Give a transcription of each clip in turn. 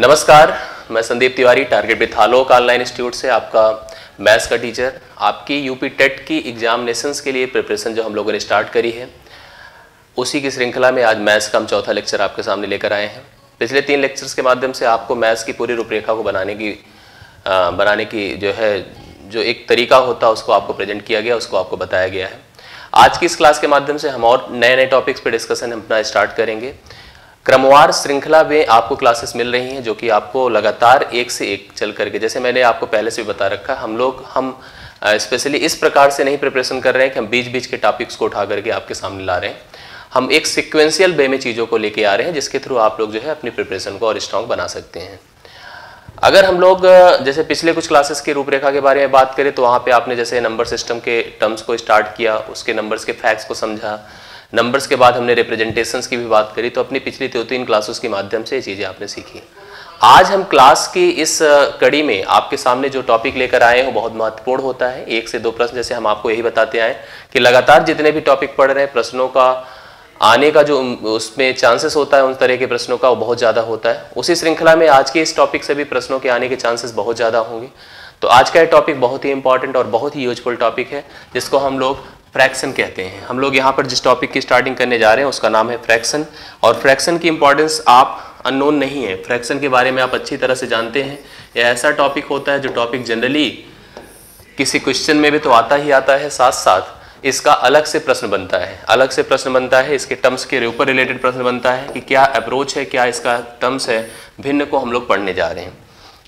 नमस्कार, मैं Sandeep Tiwari Target with Alok online institute से आपका मैथ्स का टीचर। आपकी यूपी टेट की एग्जामिनेशंस के लिए प्रिपरेशन जो हम लोगों ने स्टार्ट करी है उसी की श्रृंखला में आज मैथ्स का हम चौथा लेक्चर आपके सामने लेकर आए हैं। पिछले 3 लेक्चर्स के माध्यम से आपको मैथ्स की पूरी रूपरेखा को बनाने की जो एक तरीका होता है उसको आपको प्रेजेंट किया गया, उसको आपको बताया गया है। आज की इस क्लास के माध्यम से हम और नए टॉपिक्स पर डिस्कशन अपना स्टार्ट करेंगे। क्रमवार श्रृंखला में आपको क्लासेस मिल रही हैं जो कि आपको लगातार एक से एक चल करके, जैसे मैंने आपको पहले से भी बता रखा, हम स्पेशली इस प्रकार से नहीं प्रिपरेशन कर रहे हैं कि हम बीच बीच के टॉपिक्स को उठा करके आपके सामने ला रहे हैं। हम एक सिक्वेंशियल वे में चीज़ों को लेके आ रहे हैं जिसके थ्रू आप लोग अपनी प्रिपरेशन को और स्ट्रॉन्ग बना सकते हैं। अगर हम लोग जैसे पिछले कुछ क्लासेस की रूपरेखा के बारे में बात करें तो वहाँ पर आपने जैसे नंबर सिस्टम के टर्म्स को स्टार्ट किया, उसके नंबर्स के फैक्ट्स को समझा, नंबर्स के बाद हमने रिप्रेजेंटेशंस की भी बात करी। तो अपनी पिछली 2-3 क्लासेस के माध्यम से ये चीज़ें आपने सीखी। आज हम क्लास की इस कड़ी में आपके सामने जो टॉपिक लेकर आए हैं बहुत महत्वपूर्ण होता है। 1 से 2 प्रश्न, जैसे हम आपको यही बताते आए कि लगातार जितने भी टॉपिक पढ़ रहे हैं प्रश्नों का आने का जो उसमें चांसेस होता है उन तरह के प्रश्नों का वो बहुत ज़्यादा होता है। उसी श्रृंखला में आज के इस टॉपिक से भी प्रश्नों के आने के चांसेस बहुत ज़्यादा होंगे। तो आज का ये टॉपिक बहुत ही इंपॉर्टेंट और बहुत ही यूजफुल टॉपिक है जिसको हम लोग फ्रैक्शन कहते हैं। हम लोग यहाँ पर जिस टॉपिक की स्टार्टिंग करने जा रहे हैं उसका नाम है फ्रैक्शन। और फ्रैक्शन की इम्पॉर्टेंस आप अननोन नहीं है, फ्रैक्शन के बारे में आप अच्छी तरह से जानते हैं। यह ऐसा टॉपिक होता है जो टॉपिक जनरली किसी क्वेश्चन में भी तो आता ही आता है, साथ साथ इसका अलग से प्रश्न बनता है, इसके टर्म्स के ऊपर रिलेटेड प्रश्न बनता है कि क्या अप्रोच है, क्या इसका टर्म्स है। भिन्न को हम लोग पढ़ने जा रहे हैं।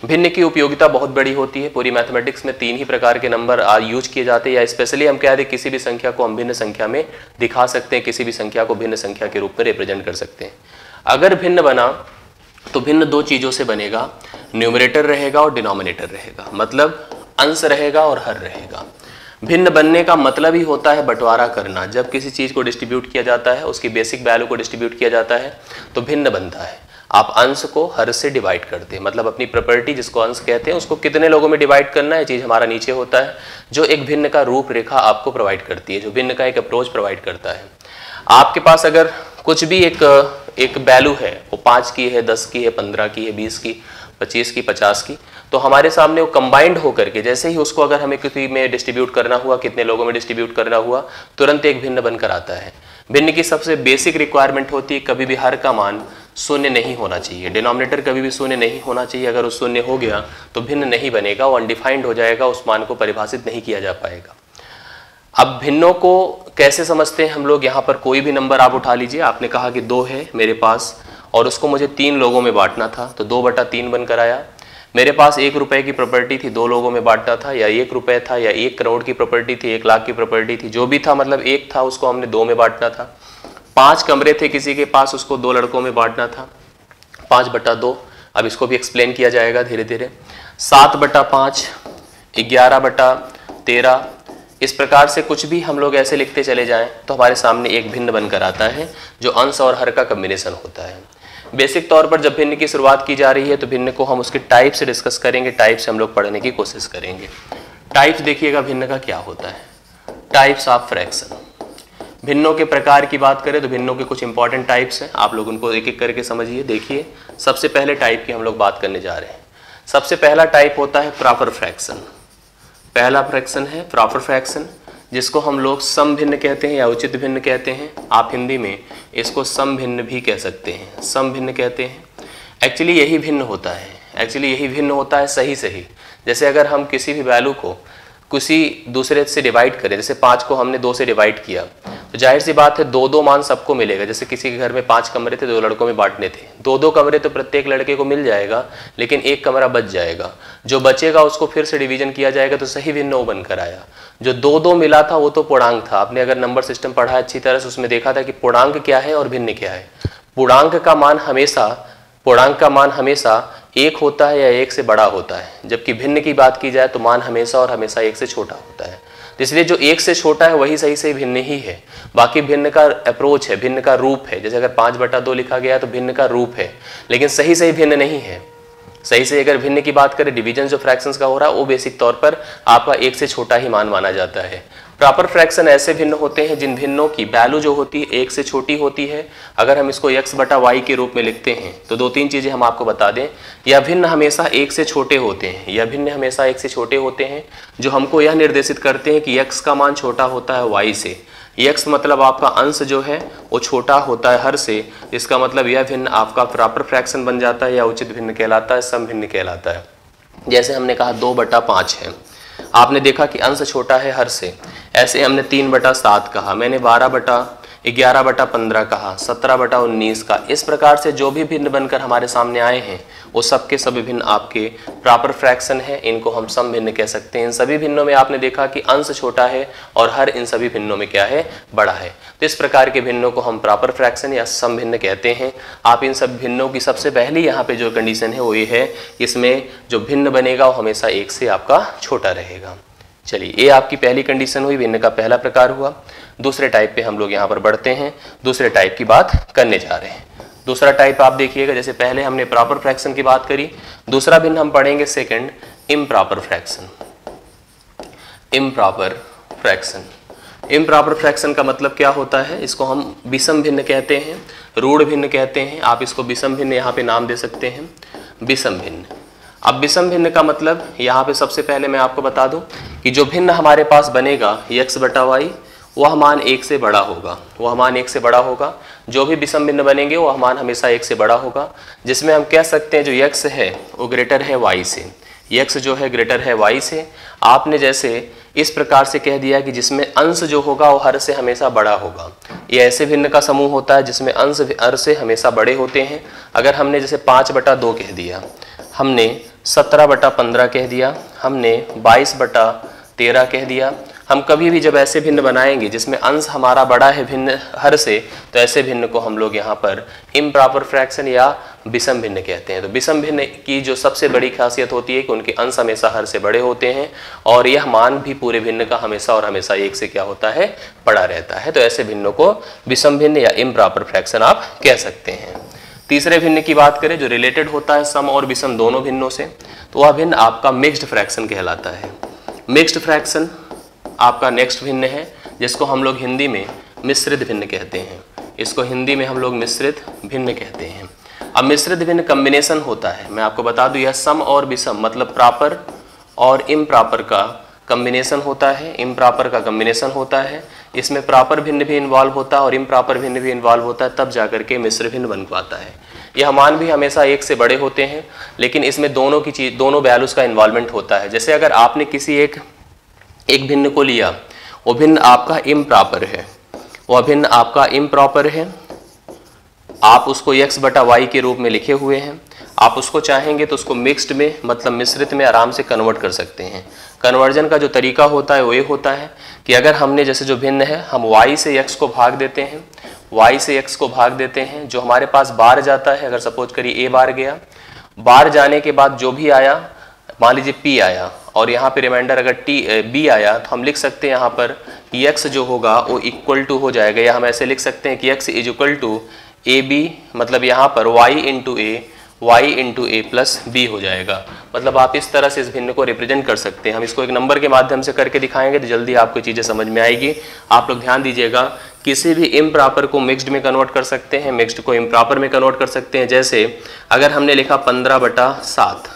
भिन्न की उपयोगिता बहुत बड़ी होती है। पूरी मैथमेटिक्स में 3 ही प्रकार के नंबर यूज किए जाते हैं, या स्पेशली हम कह दें किसी भी संख्या को हम भिन्न संख्या में दिखा सकते हैं, किसी भी संख्या को भिन्न संख्या के रूप में रिप्रेजेंट कर सकते हैं। अगर भिन्न बना तो भिन्न 2 चीज़ों से बनेगा, न्यूमरेटर रहेगा और डिनोमिनेटर रहेगा, मतलब अंश रहेगा और हर रहेगा। भिन्न बनने का मतलब ही होता है बंटवारा करना। जब किसी चीज़ को डिस्ट्रीब्यूट किया जाता है, उसकी बेसिक वैल्यू को डिस्ट्रीब्यूट किया जाता है तो भिन्न बनता है। आप अंश को हर से डिवाइड करते हैं, मतलब अपनी प्रॉपर्टी जिसको अंश कहते हैं उसको कितने लोगों में डिवाइड करना है, ये चीज़ हमारा नीचे होता है जो एक भिन्न का रूपरेखा आपको प्रोवाइड करती है, जो भिन्न का एक अप्रोच प्रोवाइड करता है। आपके पास अगर कुछ भी एक वैल्यू है, वो 5 की है, 10 की है, 15 की है, 20 की, 25 की, 50 की, तो हमारे सामने वो कंबाइंड होकर के जैसे ही उसको अगर हमें किसी में डिस्ट्रीब्यूट करना हुआ, कितने लोगों में डिस्ट्रीब्यूट करना हुआ, तुरंत एक भिन्न बनकर आता है। भिन्न की सबसे बेसिक रिक्वायरमेंट होती है कभी भी हर का मान शून्य नहीं होना चाहिए, डिनोमिनेटर कभी भी शून्य नहीं होना चाहिए। अगर वो शून्य हो गया तो भिन्न नहीं बनेगा, वो अनडिफाइंड हो जाएगा, उस मान को परिभाषित नहीं किया जा पाएगा। अब भिन्नों को कैसे समझते हैं हम लोग? यहाँ पर कोई भी नंबर आप उठा लीजिए। आपने कहा कि 2 है मेरे पास और उसको मुझे 3 लोगों में बांटना था, तो 2/3 बनकर आया। मेरे पास 1 रुपये की प्रॉपर्टी थी, 2 लोगों में बांटना था, या 1 रुपये था, या 1 करोड़ की प्रॉपर्टी थी, 1 लाख की प्रॉपर्टी थी, जो भी था, मतलब 1 था, उसको हमने 2 में बांटना था। 5 कमरे थे किसी के पास, उसको 2 लड़कों में बांटना था, 5/2। अब इसको भी एक्सप्लेन किया जाएगा धीरे धीरे। 7/5, 11/13, इस प्रकार से कुछ भी हम लोग ऐसे लिखते चले जाएं तो हमारे सामने एक भिन्न बनकर आता है जो अंश और हर का कम्बिनेशन होता है। बेसिक तौर पर जब भिन्न की शुरुआत की जा रही है तो भिन्न को हम उसके टाइप से डिस्कस करेंगे, टाइप से हम लोग पढ़ने की कोशिश करेंगे। टाइप्स देखिएगा भिन्न का क्या होता है, टाइप्स ऑफ फ्रैक्शन। भिन्नों के प्रकार की बात करें तो भिन्नों के कुछ इंपॉर्टेंट टाइप्स हैं, आप लोग उनको एक एक करके समझिए। देखिए, सबसे पहले टाइप की हम लोग बात करने जा रहे हैं। सबसे पहला टाइप होता है प्रॉपर फ्रैक्शन। पहला फ्रैक्शन है प्रॉपर फ्रैक्शन, जिसको हम लोग सम भिन्न कहते हैं या उचित भिन्न कहते हैं। आप हिंदी में इसको सम भिन्न भी कह सकते हैं, सम भिन्न कहते हैं। एक्चुअली यही भिन्न होता है, सही। जैसे अगर हम किसी भी वैल्यू को किसी दूसरे से डिवाइड करें, जैसे 5 को हमने 2 से डिवाइड किया, तो जाहिर सी बात है 2-2 मान सबको मिलेगा। जैसे किसी के घर में 5 कमरे थे, 2 लड़कों में बांटने थे, 2-2 कमरे तो प्रत्येक लड़के को मिल जाएगा, लेकिन 1 कमरा बच जाएगा। जो बचेगा उसको फिर से डिवीजन किया जाएगा, तो सही भिन्न वो बनकर आया। जो 2-2 मिला था वो तो पूर्णांक था। आपने अगर नंबर सिस्टम पढ़ा है अच्छी तरह से, उसमें देखा था कि पूर्णांक क्या है और भिन्न क्या है। पूर्णांक का मान हमेशा 1 होता है या 1 से बड़ा होता है, जबकि भिन्न की बात की जाए तो मान हमेशा और हमेशा 1 से छोटा होता है। इसलिए जो 1 से छोटा है वही सही भिन्न ही है। बाकी भिन्न का अप्रोच है, भिन्न का रूप है। जैसे अगर 5/2 लिखा गया तो भिन्न का रूप है, लेकिन सही भिन्न नहीं है। अगर भिन्न की बात करें, डिवीजन जो फ्रैक्शंस का हो रहा है वो बेसिक तौर पर आपका 1 से छोटा ही मान माना जाता है। प्रॉपर फ्रैक्शन ऐसे भिन्न होते हैं जिन भिन्नों की वैल्यू जो होती है एक से छोटी होती है। अगर हम इसको x बटा वाई के रूप में लिखते हैं तो दो तीन चीज़ें हम आपको बता दें, यह भिन्न हमेशा एक से छोटे होते हैं, यह भिन्न हमेशा एक से छोटे होते हैं जो हमको यह निर्देशित करते हैं कि x का मान छोटा होता है y से। x मतलब आपका अंश जो है वो छोटा होता है हर से, इसका मतलब यह भिन्न आपका प्रॉपर फ्रैक्शन बन जाता है या उचित भिन्न कहलाता है, सम भिन्न कहलाता है। जैसे हमने कहा 2/5 है, आपने देखा कि अंश छोटा है हर से, ऐसे हमने 3/7 कहा, मैंने 12/11/15 कहा, 17/19 का, इस प्रकार से जो भी भिन्न बनकर हमारे सामने आए हैं वो सब के सभी भिन्न आपके प्रॉपर फ्रैक्शन है, इनको हम सम भिन्न कह सकते हैं। इन सभी भिन्नों में आपने देखा कि अंश छोटा है और हर इन सभी भिन्नों में क्या है, बड़ा है, तो इस प्रकार के भिन्नों को हम प्रॉपर फ्रैक्शन या सम भिन्न कहते हैं। आप इन सब भिन्नों की सबसे पहली यहाँ पे जो कंडीशन है वो ये है कि इसमें जो भिन्न बनेगा वो हमेशा एक से आपका छोटा रहेगा। चलिए, ये आपकी पहली कंडीशन हुई, भिन्न का पहला प्रकार हुआ। दूसरे टाइप पे हम लोग यहाँ पर बढ़ते हैं, दूसरे टाइप की बात करने जा रहे हैं। दूसरा टाइप आप देखिएगा, जैसे पहले हमने प्रॉपर फ्रैक्शन की बात करी, दूसरा भिन्न हम पढ़ेंगे second, improper fraction. Improper fraction, improper fraction का मतलब क्या होता है, इसको हम विषम भिन्न कहते हैं, रूढ़ भिन्न कहते हैं, आप इसको विषम भिन्न यहाँ पे नाम दे सकते हैं, विषम भिन्न। अब विषम भिन्न का मतलब यहाँ पे सबसे पहले मैं आपको बता दूं कि जो भिन्न हमारे पास बनेगा x बटा वाई, वह मान एक से बड़ा होगा, वह मान एक से बड़ा होगा। जो भी विषम भिन्न बनेंगे वह मान हमेशा एक से बड़ा होगा, जिसमें हम कह सकते हैं जो x है वो ग्रेटर है y से, x जो है ग्रेटर है y से। आपने जैसे इस प्रकार से कह दिया कि जिसमें अंश जो होगा वो हर से हमेशा बड़ा होगा, ये ऐसे भिन्न का समूह होता है जिसमें अंश हर से हमेशा बड़े होते हैं। अगर हमने जैसे 5/2 कह दिया, हमने 17/15 कह दिया, हमने 22/13 कह दिया, हम कभी भी जब ऐसे भिन्न बनाएंगे जिसमें अंश हमारा बड़ा है भिन्न हर से, तो ऐसे भिन्न को हम लोग यहाँ पर इम्प्रॉपर फ्रैक्शन या विषम भिन्न कहते हैं। तो विषम भिन्न की जो सबसे बड़ी खासियत होती है कि उनके अंश हमेशा हर से बड़े होते हैं और यह मान भी पूरे भिन्न का हमेशा और हमेशा एक से क्या होता है, बड़ा रहता है। तो ऐसे भिन्नों को विषम भिन्न या इम्प्रॉपर फ्रैक्शन आप कह सकते हैं। तीसरे भिन्न की बात करें जो रिलेटेड होता है सम और विषम दोनों भिन्नों से, तो वह भिन्न आपका मिक्स्ड फ्रैक्शन कहलाता है। मिक्स्ड फ्रैक्शन आपका नेक्स्ट भिन्न है, जिसको हम लोग हिंदी में मिश्रित भिन्न कहते हैं, इसको हिंदी में हम लोग मिश्रित भिन्न कहते हैं। अब मिश्रित भिन्न कम्बिनेशन होता है, मैं आपको बता दूं यह सम और विषम मतलब प्रॉपर और इम्प्रॉपर का कम्बिनेशन होता है, इम्प्रॉपर का कम्बिनेशन होता है। इसमें प्रॉपर भिन्न भी इन्वॉल्व होता है और इम्प्रॉपर भिन्न भी इन्वॉल्व होता है, तब जाकर के मिश्र भिन्न बन पाता है। यह मान भी हमेशा एक से बड़े होते हैं, लेकिन इसमें दोनों वैल्यूज़ का इन्वॉल्वमेंट होता है। जैसे अगर आपने किसी एक भिन्न को लिया, वो भिन्न आपका इम्प्रॉपर है, वह भिन्न आपका इम्प्रॉपर है, आप उसको x बटा y के रूप में लिखे हुए हैं, आप उसको चाहेंगे तो उसको मिक्स्ड में मतलब मिश्रित में आराम से कन्वर्ट कर सकते हैं। कन्वर्जन का जो तरीका होता है वो ये होता है कि अगर हमने जैसे जो भिन्न है हम y से x को भाग देते हैं, y से x को भाग देते हैं, जो हमारे पास बार जाता है, अगर सपोज करिए a बार गया, बार जाने के बाद जो भी आया, मान लीजिए p आया और यहाँ पे रिमाइंडर अगर b आया, तो हम लिख सकते हैं यहाँ पर कि x जो होगा वो इक्वल टू हो जाएगा, या हम ऐसे लिख सकते हैं कि x is equal to A B, मतलब यहाँ पर y into A plus B हो जाएगा। मतलब आप इस तरह से इस भिन्न को रिप्रेजेंट कर सकते हैं। हम इसको एक नंबर के माध्यम से करके दिखाएंगे तो जल्दी आपको चीज़ें समझ में आएगी। आप लोग ध्यान दीजिएगा, किसी भी इम्प्रॉपर को मिक्स्ड में कन्वर्ट कर सकते हैं, मिक्स्ड को इम्प्रॉपर में कन्वर्ट कर सकते हैं। जैसे अगर हमने लिखा 15/7,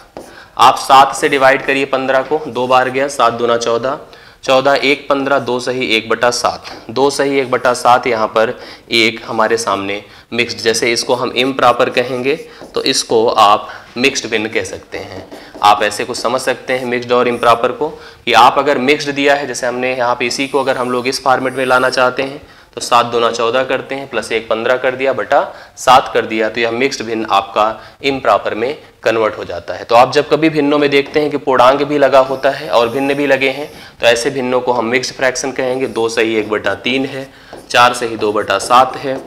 आप 7 से डिवाइड करिए 15 को, 2 बार गया, 7 दूना 14, 14 1 15, 2 सही 1/7 यहाँ पर 1 हमारे सामने मिक्स्ड। जैसे इसको हम इम्प्रॉपर कहेंगे तो इसको आप मिक्स्ड भिन्न कह सकते हैं। आप ऐसे कुछ समझ सकते हैं मिक्स्ड और इम्प्रॉपर को, कि आप अगर मिक्स्ड दिया है, जैसे हमने यहाँ पे इसी को अगर हम लोग इस फॉर्मेट में लाना चाहते हैं तो 7 दूना 14 करते हैं, प्लस 1 15 कर दिया, बटा 7 कर दिया, तो यह मिक्स्ड भिन्न आपका इम्प्रॉपर में कन्वर्ट हो जाता है। तो आप जब कभी भिन्नों में देखते हैं कि पूर्णांक भी लगा होता है और भिन्न भी लगे हैं, तो ऐसे भिन्नों को हम मिक्स्ड फ्रैक्शन कहेंगे। 2 सही 1/3 है, 4 सही 2/7 है,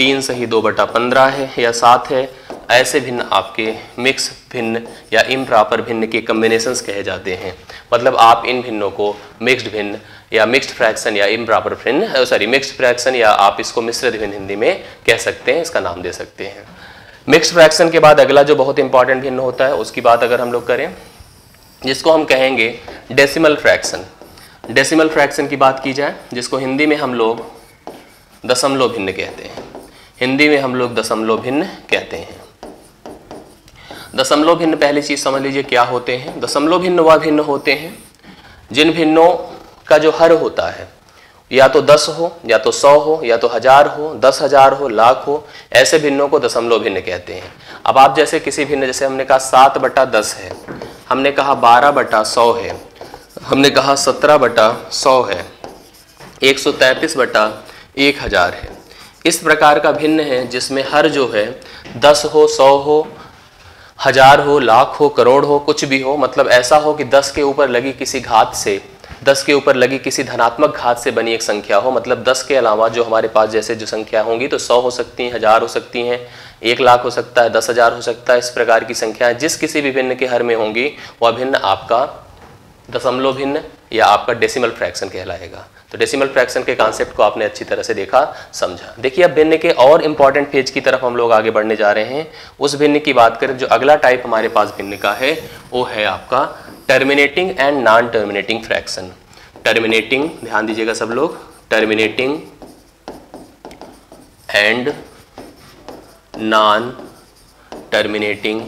3 सही 2/15 है या 7 है, ऐसे भिन्न आपके मिक्स भिन्न या इम्प्रॉपर भिन्न के कम्बिनेशंस कहे जाते हैं। मतलब आप इन भिन्नों को मिक्स्ड भिन्न या मिक्स्ड फ्रैक्शन या इम्प्रॉपर भिन्न, सॉरी मिक्स्ड फ्रैक्शन या आप इसको मिश्रित भिन्न हिंदी में कह सकते हैं, इसका नाम दे सकते हैं। मिक्स्ड फ्रैक्शन के बाद अगला जो बहुत इंपॉर्टेंट भिन्न होता है उसकी बात अगर हम लोग करें, जिसको हम कहेंगे डेसिमल फ्रैक्शन। डेसिमल फ्रैक्शन की बात की जाए, जिसको हिंदी में हम लोग दशमलव भिन्न कहते हैं, हिंदी में हम लोग दशमलव भिन्न कहते हैं। दशमलव भिन्न पहली चीज़ समझ लीजिए क्या होते हैं। दशमलव भिन्न वह भिन्न होते हैं जिन भिन्नों का जो हर होता है या तो 10 हो, या तो 100 हो, या तो 1000 हो, 10,000 हो, लाख हो, ऐसे भिन्नों को दशमलव भिन्न कहते हैं। अब आप जैसे किसी भिन्न, जैसे हमने कहा 7/10 है, हमने कहा 12/100 है, हमने कहा 17/100 है, 133/1000 है, इस प्रकार का भिन्न है जिसमें हर जो है 10 हो, 100 हो, 1000 हो, लाख हो, करोड़ हो, कुछ भी हो, मतलब ऐसा हो कि 10 के ऊपर लगी किसी घात से, 10 के ऊपर लगी किसी धनात्मक घात से बनी एक संख्या हो। मतलब 10 के अलावा जो हमारे पास जैसे जो संख्या होंगी तो 100 हो सकती हैं, 1000 हो सकती हैं, 1 लाख हो सकता है, 10,000 हो सकता है, इस प्रकार की संख्याएं जिस किसी भी भिन्न के हर में होंगी वह भिन्न आपका दशमलव भिन्न या आपका डेसिमल फ्रैक्शन कहलाएगा। तो डेसिमल फ्रैक्शन के कॉन्सेप्ट को आपने अच्छी तरह से देखा, समझा। देखिए अब भिन्न के और इम्पॉर्टेंट फेज की तरफ हम लोग आगे बढ़ने जा रहे हैं। उस भिन्न की बात करें, जो अगला टाइप हमारे पास भिन्न का है वो है आपका terminating and non terminating fraction. Terminating, ध्यान दीजिएगा सब लोग, terminating and non terminating,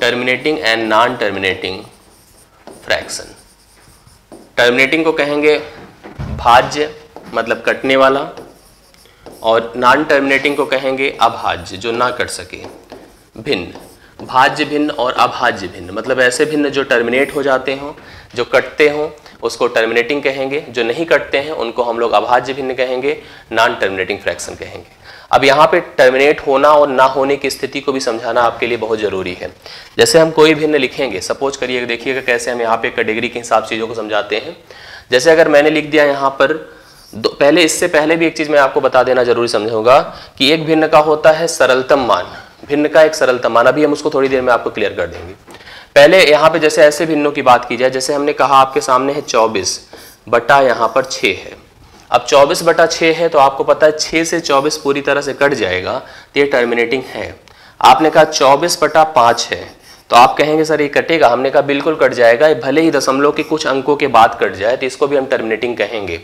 terminating and non terminating fraction. Terminating को कहेंगे भाज्य, मतलब कटने वाला, और नॉन टर्मिनेटिंग को कहेंगे अभाज्य, जो ना कट सके। भिन्न भाज्य भिन्न और अभाज्य भिन्न, मतलब ऐसे भिन्न जो टर्मिनेट हो जाते हों, जो कटते हों उसको टर्मिनेटिंग कहेंगे, जो नहीं कटते हैं उनको हम लोग अभाज्य भिन्न कहेंगे, नॉन टर्मिनेटिंग फ्रैक्शन कहेंगे। अब यहाँ पे टर्मिनेट होना और ना होने की स्थिति को भी समझाना आपके लिए बहुत ज़रूरी है। जैसे हम कोई भिन्न लिखेंगे, सपोज करिए, देखिएगा कैसे हम यहाँ पे कैटेगरी के हिसाब से चीज़ों को समझाते हैं। जैसे अगर मैंने लिख दिया यहाँ पर पहले, इससे पहले भी एक चीज़ मैं आपको बता देना जरूरी समझूंगा कि एक भिन्न का होता है सरलतम मान, भिन्न का एक सरलतम मान, अभी हम उसको थोड़ी देर में आपको क्लियर कर देंगे। पहले यहाँ पे जैसे ऐसे भिन्नों की बात की जाए, जैसे हमने कहा आपके सामने है 24/6 यहाँ पर 6 है। अब 24/6 है तो आपको पता है 6 से 24 पूरी तरह से कट जाएगा, तो ये टर्मिनेटिंग है। आपने कहा 24/5 है, तो आप कहेंगे सर ये कटेगा, हमने कहा बिल्कुल कट जाएगा, ये भले ही दशमलव के कुछ अंकों के बाद कट जाए, तो इसको भी हम टर्मिनेटिंग कहेंगे।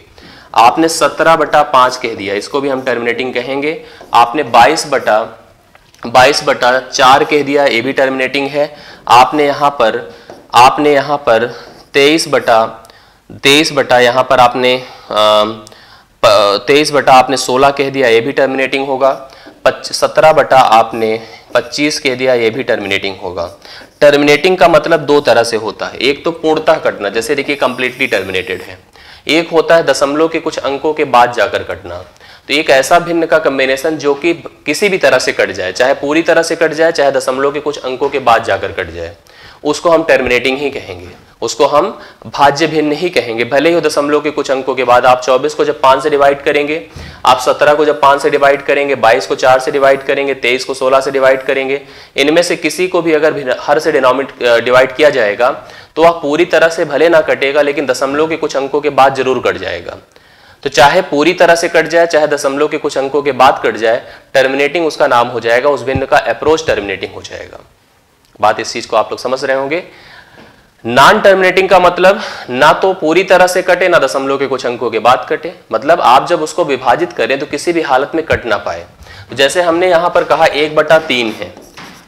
आपने 17/5 कह दिया, इसको भी हम टर्मिनेटिंग कहेंगे। आपने 22/4 कह दिया, ये भी टर्मिनेटिंग है। आपने यहाँ पर 23 बटा आपने 16 कह दिया, ये भी टर्मिनेटिंग होगा। 17 बटा आपने 25 कह दिया, ये भी टर्मिनेटिंग होगा। टर्मिनेटिंग का मतलब दो तरह से होता है, एक तो पूर्णतः कटना, जैसे देखिए कंप्लीटली टर्मिनेटेड है, एक होता है दशमलव के कुछ अंकों के बाद जाकर कटना। तो एक ऐसा भिन्न का कम्बिनेशन जो कि किसी भी तरह से कट जाए, चाहे पूरी तरह से कट जाए, चाहे दशमलव के कुछ अंकों के बाद जाकर कट जाए, उसको हम टर्मिनेटिंग ही कहेंगे, उसको हम भाज्य भिन्न ही कहेंगे। भले ही दशमलव के कुछ अंकों के बाद, आप 24 को जब 5 से डिवाइड करेंगे, आप 17 को जब 5 से डिवाइड करेंगे, 22 को 4 से डिवाइड करेंगे, 23 को 16 से डिवाइड करेंगे, इनमें से किसी को भी अगर हर से डिवाइड किया जाएगा तो वह पूरी तरह से भले ना कटेगा, लेकिन दशमलव के कुछ अंकों के बाद जरूर कट जाएगा। तो चाहे पूरी तरह से कट जाए, चाहे दशमलव के कुछ अंकों के बाद कट जाए, टर्मिनेटिंग उसका नाम हो जाएगा, उस भिन्न का अप्रोच टर्मिनेटिंग हो जाएगा। बात इस चीज को आप लोग समझ रहे होंगे। नॉन टर्मिनेटिंग का मतलब ना तो पूरी तरह से कटे, ना दशमलव के कुछ अंकों के बाद कटे, मतलब आप जब उसको विभाजित करें तो किसी भी हालत में कट ना पाए। तो जैसे हमने यहाँ पर कहा 1/3 है,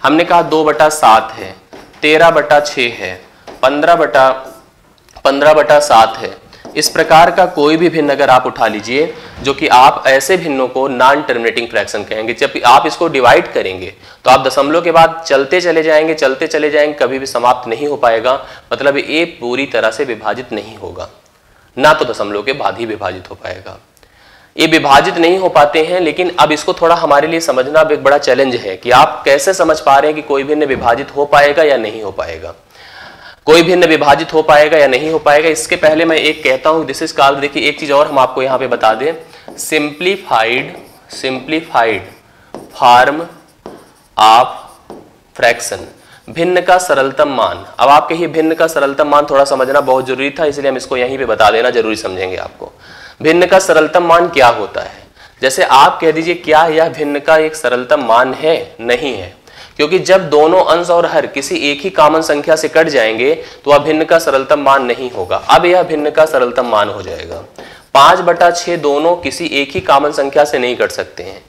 हमने कहा 2/7 है, 13/6 है, 15/7 है, इस प्रकार का कोई भी भिन्न अगर आप उठा लीजिए, जो कि आप ऐसे भिन्नों को नॉन टर्मिनेटिंग फ्रैक्शन कहेंगे। जब आप इसको डिवाइड करेंगे तो आप दशमलव के बाद चलते चले जाएंगे, कभी भी समाप्त नहीं हो पाएगा, मतलब ये पूरी तरह से विभाजित नहीं होगा, ना तो दशमलव के बाद ही विभाजित हो पाएगा। ये विभाजित नहीं हो पाते हैं, लेकिन अब इसको थोड़ा हमारे लिए समझना अब एक बड़ा चैलेंज है कि आप कैसे समझ पा रहे हैं कि कोई भिन्न विभाजित हो पाएगा या नहीं हो पाएगा, कोई भिन्न विभाजित हो पाएगा या नहीं हो पाएगा। इसके पहले मैं एक कहता हूं, दिस इज कॉल्ड, देखिए एक चीज और हम आपको यहाँ पे बता दें, सिंप्लीफाइड फॉर्म ऑफ फ्रैक्शन, भिन्न का सरलतम मान। अब आप कहिए भिन्न का सरलतम मान थोड़ा समझना बहुत जरूरी था, इसलिए हम इसको यहीं पे बता देना जरूरी समझेंगे आपको। भिन्न का सरलतम मान क्या होता है? जैसे आप कह दीजिए क्या यह भिन्न का एक सरलतम मान है? नहीं है, क्योंकि जब दोनों अंश और हर किसी एक ही कॉमन संख्या से कट जाएंगे तो अभिन्न का सरलतम मान नहीं होगा। अब यह अभिन्न का सरलतम मान हो जाएगा 5/6। दोनों किसी एक ही कॉमन संख्या से नहीं कट सकते हैं।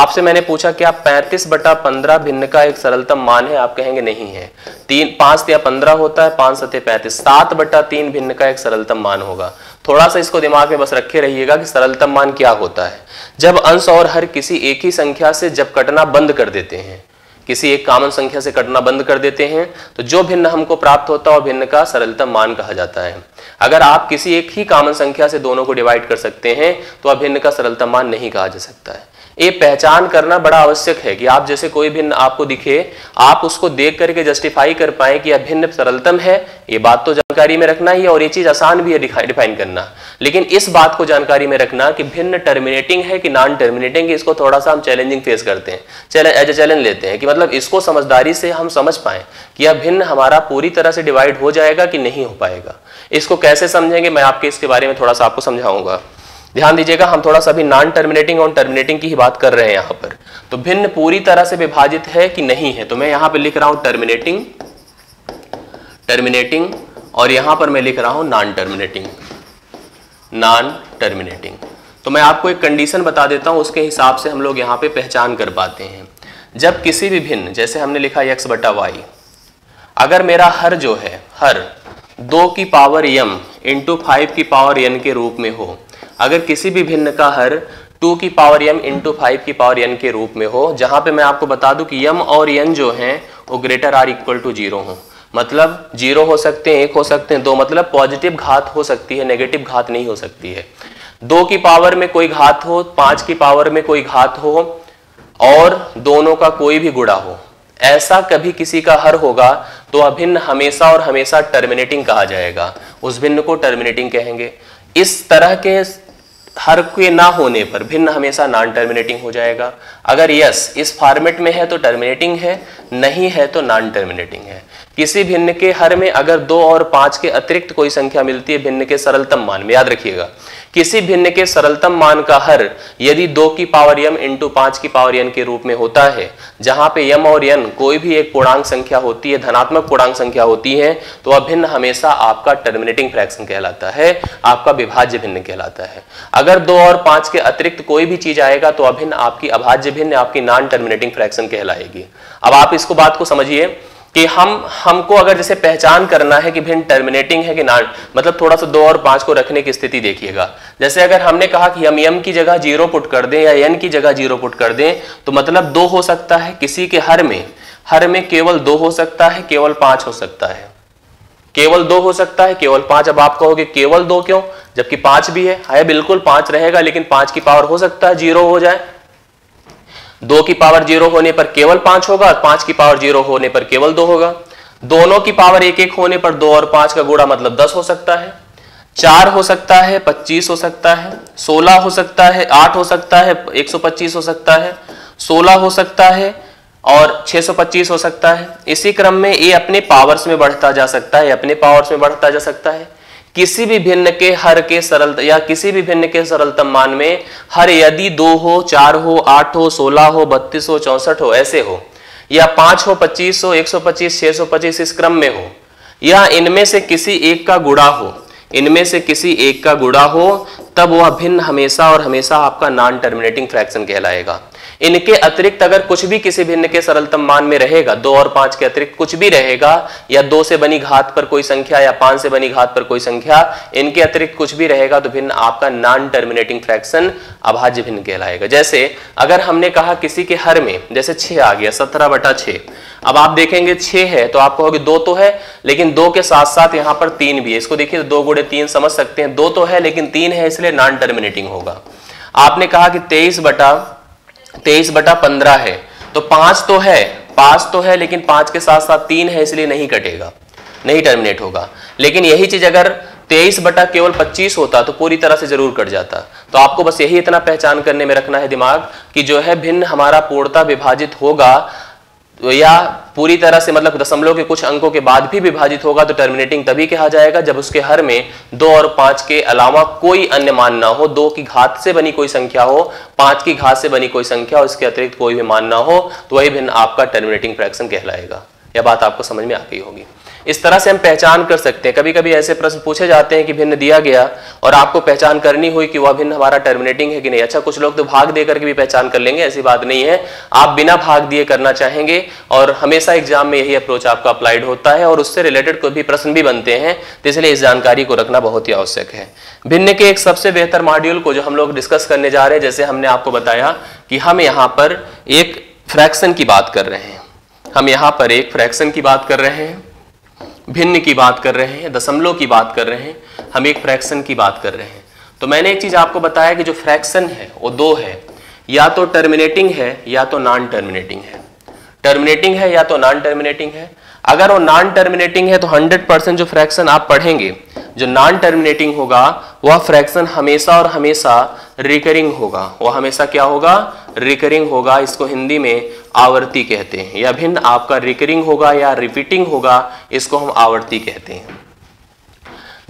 आपसे मैंने पूछा क्या 35/15 भिन्न का एक सरलतम मान है, आप कहेंगे नहीं है। 5 या 15 होता है, 5 सते 35। 7/3 भिन्न का एक सरलतम मान होगा। थोड़ा सा इसको दिमाग में बस रखे रहिएगा कि सरलतम मान क्या होता है। जब अंश और हर किसी एक ही संख्या से जब कटना बंद कर देते हैं, किसी एक कॉमन संख्या से कटना बंद कर देते हैं, तो जो भिन्न हमको प्राप्त होता है वह भिन्न का सरलतम मान कहा जाता है। अगर आप किसी एक ही कॉमन संख्या से दोनों को डिवाइड कर सकते हैं तो अभिन्न का सरलतम मान नहीं कहा जा सकता है। ये पहचान करना बड़ा आवश्यक है कि आप जैसे कोई भिन्न आपको दिखे, आप उसको देख करके जस्टिफाई कर पाए कि यह भिन्न सरलतम है। ये बात तो जानकारी में रखना ही है और ये चीज आसान भी है डिफाइन करना, लेकिन इस बात को जानकारी में रखना कि भिन्न टर्मिनेटिंग है कि नॉन टर्मिनेटिंग है, इसको थोड़ा सा हम चैलेंजिंग फेस करते हैं, एज ए चैलेंज लेते हैं कि मतलब इसको समझदारी से हम समझ पाए कि यह भिन्न हमारा पूरी तरह से डिवाइड हो जाएगा कि नहीं हो पाएगा। इसको कैसे समझेंगे, मैं आपके इसके बारे में थोड़ा सा आपको समझाऊंगा। ध्यान दीजिएगा, हम थोड़ा सा भी नॉन टर्मिनेटिंग और टर्मिनेटिंग की ही बात कर रहे हैं यहाँ पर। तो भिन्न पूरी तरह से विभाजित है कि नहीं है, तो मैं यहाँ पर लिख रहा हूँ टर्मिनेटिंग और यहाँ पर मैं लिख रहा हूँ नॉन टर्मिनेटिंग। तो मैं आपको एक कंडीशन बता देता हूँ, उसके हिसाब से हम लोग यहाँ पे पहचान कर पाते हैं। जब किसी भी भिन्न, जैसे हमने लिखा x/y, अगर मेरा हर जो है, हर 2m×5n के रूप में हो, अगर किसी भी भिन्न का हर 2m×5n के रूप में हो, जहां पे मैं आपको बता दूं कि m और n जो हैं वो >= 0 हो, मतलब 0 हो सकते हैं, 1 हो सकते हैं, 2, मतलब पॉजिटिव घात हो सकती है, नेगेटिव घात नहीं हो सकती है। 2 में कोई घात हो, 5 में कोई घात हो और दोनों का कोई भी गुणा हो, ऐसा कभी किसी का हर होगा तो अभिन्न हमेशा और हमेशा टर्मिनेटिंग कहा जाएगा, उस भिन्न को टर्मिनेटिंग कहेंगे। इस तरह के हर के ना होने पर भिन्न हमेशा नॉन टर्मिनेटिंग हो जाएगा। अगर यस इस फॉर्मेट में है तो टर्मिनेटिंग है, नहीं है तो नॉन टर्मिनेटिंग है। किसी भिन्न के हर में अगर 2 और 5 के अतिरिक्त कोई संख्या मिलती है भिन्न के सरलतम मान में, याद रखिएगा, किसी भिन्न के सरलतम मान का हर यदि 2m×5n के रूप में होता है, जहां पे m और n कोई भी एक पूर्णांक संख्या होती है, धनात्मक पूर्णांक संख्या होती है, तो अभिन्न हमेशा आपका टर्मिनेटिंग फ्रैक्शन कहलाता है, आपका विभाज्य भिन्न कहलाता है। अगर 2 और 5 के अतिरिक्त कोई भी चीज आएगा तो अभिन्न आपकी अभाज्य भिन्न, आपकी नॉन टर्मिनेटिंग फ्रैक्शन कहलाएगी। अब आप इसको बात को समझिए कि हमको अगर जैसे पहचान करना है कि भिन्न टर्मिनेटिंग है कि नॉन, मतलब थोड़ा सा 2 और 5 को रखने की स्थिति देखिएगा। जैसे अगर हमने कहा कि हम m की जगह 0 पुट कर दें या n की जगह 0 पुट कर दें, तो मतलब 2 हो सकता है, किसी के हर में केवल 2 हो सकता है, केवल 5 हो सकता है, केवल 2 हो सकता है, केवल 5। अब आप कहोगे केवल 2 क्यों, जबकि 5 भी है बिल्कुल 5 रहेगा, लेकिन 5 हो सकता है 0 हो जाए। 2 होने पर केवल 5 होगा और 5 होने पर केवल 2 होगा। 2 1 होने पर 2 और 5 का गुणा मतलब 10 हो सकता है, 4 हो सकता है, 25 हो सकता है, 16 हो सकता है, 8 हो सकता है, 125 हो सकता है, 16 हो सकता है और 625 हो सकता है। इसी क्रम में ये अपने पावर्स में बढ़ता जा सकता है, अपने पावर्स में बढ़ता जा सकता है। किसी भी भिन्न के हर के सरल या किसी भी भिन्न के सरलतम मान में हर यदि 2 हो 4 हो 8 हो 16 हो 32 हो 64 हो ऐसे हो, या 5 हो 25 हो 125 625 इस क्रम में हो, या इनमें से किसी एक का गुणा हो, इनमें से किसी एक का गुणा हो, तब वह भिन्न हमेशा और हमेशा आपका नॉन टर्मिनेटिंग फ्रैक्शन कहलाएगा। इनके अतिरिक्त अगर कुछ भी किसी भिन्न के सरलतम मान में रहेगा, 2 और 5 के अतिरिक्त कुछ भी रहेगा, या 2 से बनी घात पर कोई संख्या या 5 से बनी घात पर कोई संख्या, इनके अतिरिक्त कुछ भी रहेगा तो भिन्न आपका नॉन टर्मिनेटिंग फ्रैक्शन अभाज्य भिन्न कहलाएगा। जैसे अगर हमने कहा किसी के हर में, जैसे 6 आ गया, 17/6, अब आप देखेंगे 6 है तो आप कहोगे 2 तो है, लेकिन 2 के साथ साथ यहाँ पर 3 भी है, इसको देखिए 2×3 समझ सकते हैं, 2 तो है लेकिन 3 है इसलिए नॉन टर्मिनेटिंग होगा। आपने कहा कि 23/15 है तो 5 तो है लेकिन 5 के साथ साथ 3 है इसलिए नहीं कटेगा, नहीं टर्मिनेट होगा। लेकिन यही चीज अगर 23/25 होता तो पूरी तरह से जरूर कट जाता। तो आपको बस यही इतना पहचान करने में रखना है दिमाग कि जो है भिन्न हमारा पूर्णतः विभाजित होगा तो या पूरी तरह से मतलब दशमलव के कुछ अंकों के बाद भी विभाजित होगा तो टर्मिनेटिंग तभी कहा जाएगा जब उसके हर में 2 और 5 के अलावा कोई अन्य मान ना हो, 2 की घात से बनी कोई संख्या हो, 5 की घात से बनी कोई संख्या हो, इसके अतिरिक्त कोई भी मान ना हो, तो वही भिन्न आपका टर्मिनेटिंग फ्रैक्शन कहलाएगा। यह बात आपको समझ में आ गई होगी। इस तरह से हम पहचान कर सकते हैं। कभी कभी ऐसे प्रश्न पूछे जाते हैं कि भिन्न दिया गया और आपको पहचान करनी हुई कि वह भिन्न हमारा टर्मिनेटिंग है कि नहीं। अच्छा, कुछ लोग तो भाग दे करके भी पहचान कर लेंगे, ऐसी बात नहीं है, आप बिना भाग दिए करना चाहेंगे और हमेशा एग्जाम में यही अप्रोच आपका अप्लाइड होता है और उससे रिलेटेड कोई भी प्रश्न भी बनते हैं, तो इसलिए इस जानकारी को रखना बहुत ही आवश्यक है। भिन्न के एक सबसे बेहतर मॉड्यूल को जो हम लोग डिस्कस करने जा रहे हैं, जैसे हमने आपको बताया कि हम यहाँ पर एक फ्रैक्शन की बात कर रहे हैं, हम यहाँ पर एक फ्रैक्शन की बात कर रहे हैं, भिन्न की बात कर रहे हैं, दशमलव की बात कर रहे हैं, हम एक फ्रैक्शन की बात कर रहे हैं। तो मैंने एक चीज आपको बताया कि जो फ्रैक्शन है वो 2 है, या तो टर्मिनेटिंग है या तो नॉन टर्मिनेटिंग है, टर्मिनेटिंग है या तो नॉन टर्मिनेटिंग है। अगर वो नॉन टर्मिनेटिंग है तो 100% जो फ्रैक्शन आप पढ़ेंगे जो नॉन टर्मिनेटिंग होगा वह फ्रैक्शन हमेशा और हमेशा रिकरिंग होगा। वह हमेशा क्या होगा? रिकरिंग होगा। इसको हिंदी में आवर्ती कहते हैं, या भिन्न आपका रिकरिंग होगा या रिपीटिंग होगा, इसको हम आवर्ती कहते हैं।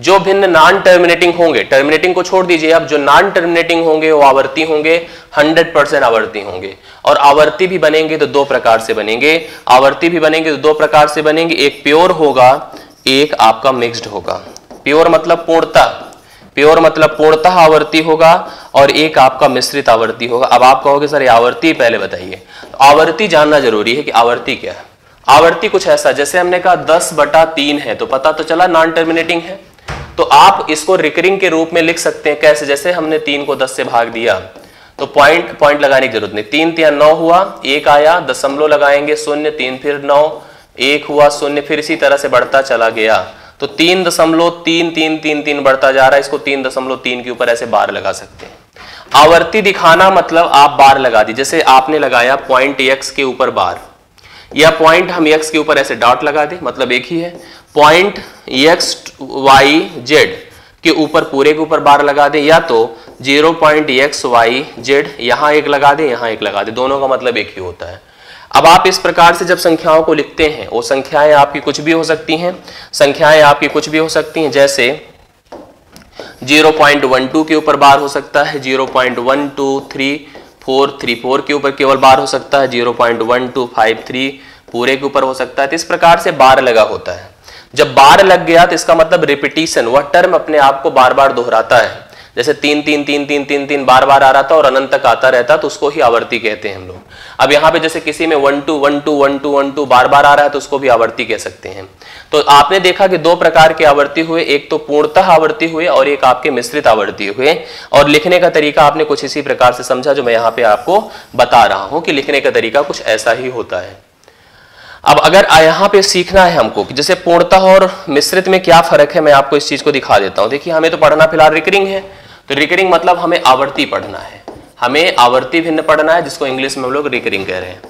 जो भिन्न नॉन टर्मिनेटिंग होंगे, टर्मिनेटिंग को छोड़ दीजिए, अब जो नॉन टर्मिनेटिंग होंगे वो आवर्ती होंगे, 100% आवर्ती होंगे। और आवर्ती भी बनेंगे तो 2 प्रकार से बनेंगे, आवर्ती भी बनेंगे तो 2 प्रकार से बनेंगे, एक प्योर होगा, एक आपका मिक्स्ड होगा। प्योर मतलब पूर्णता, प्योर मतलब पूर्णतः आवर्ती होगा, और एक आपका मिश्रित आवर्ती होगा। अब आप कहोगे सर ये आवर्ती पहले बताइए, तो आवर्ती जानना जरूरी है कि आवर्ती क्या है। आवर्ती कुछ ऐसा, जैसे हमने कहा 10/3 है तो पता तो चला नॉन टर्मिनेटिंग है, तो आप इसको रिकरिंग के रूप में लिख सकते हैं। कैसे? जैसे हमने 3 को 10 से भाग दिया तो पॉइंट लगाने की जरूरत नहीं, 3 तिया 9 हुआ, 1 आया, दशमलव लगाएंगे 0, 3 फिर 9, 1 हुआ 0, फिर इसी तरह से बढ़ता चला गया। तो 3.3 बढ़ता जा रहा है, इसको 3.3 के ऊपर ऐसे बार लगा सकते हैं। आवर्ती दिखाना मतलब आप बार लगा दी, जैसे आपने लगाया पॉइंट x के ऊपर बार, या पॉइंट हम x के ऊपर ऐसे डॉट लगा दे, मतलब एक ही है, पॉइंट x y z के ऊपर पूरे के ऊपर बार लगा दे, या तो 0.x y z यहाँ एक लगा दे, यहाँ एक लगा दे, दोनों का मतलब एक ही होता है। अब आप इस प्रकार से जब संख्याओं को लिखते हैं, वो संख्याएं आपकी कुछ भी हो सकती हैं, संख्याएं आपकी कुछ भी हो सकती हैं, जैसे 0.12 के ऊपर बार हो सकता है, 0.123434 के ऊपर केवल बार हो सकता है, 0.1253 पूरे के ऊपर हो सकता है। तो इस प्रकार से बार लगा होता है। जब बार लग गया तो इसका मतलब रिपीटिशन, वह टर्म अपने आप को बार बार दोहराता है, जैसे 3 बार आ रहा था और अनंत तक आता रहता, तो उसको ही आवर्ती कहते हैं हम लोग। अब यहाँ पे जैसे किसी में 1 2 बार आ रहा है तो उसको भी आवर्ती कह सकते हैं। तो आपने देखा कि 2 प्रकार के आवर्ती हुए, एक तो पूर्णतः आवर्ती हुए और एक आपके मिश्रित आवर्ती हुए। और लिखने का तरीका आपने कुछ इसी प्रकार से समझा जो मैं यहाँ पे आपको बता रहा हूँ कि लिखने का तरीका कुछ ऐसा ही होता है। अब अगर यहाँ पे सीखना है हमको कि जैसे पूर्णतः और मिश्रित में क्या फर्क है, मैं आपको इस चीज को दिखा देता हूँ। देखिए, हमें तो पढ़ना फिलहाल रिकरिंग है, तो रिकरिंग मतलब हमें आवर्ती पढ़ना है, हमें आवर्ती भिन्न पढ़ना है, जिसको इंग्लिश में हम लोग रिकरिंग कह रहे हैं।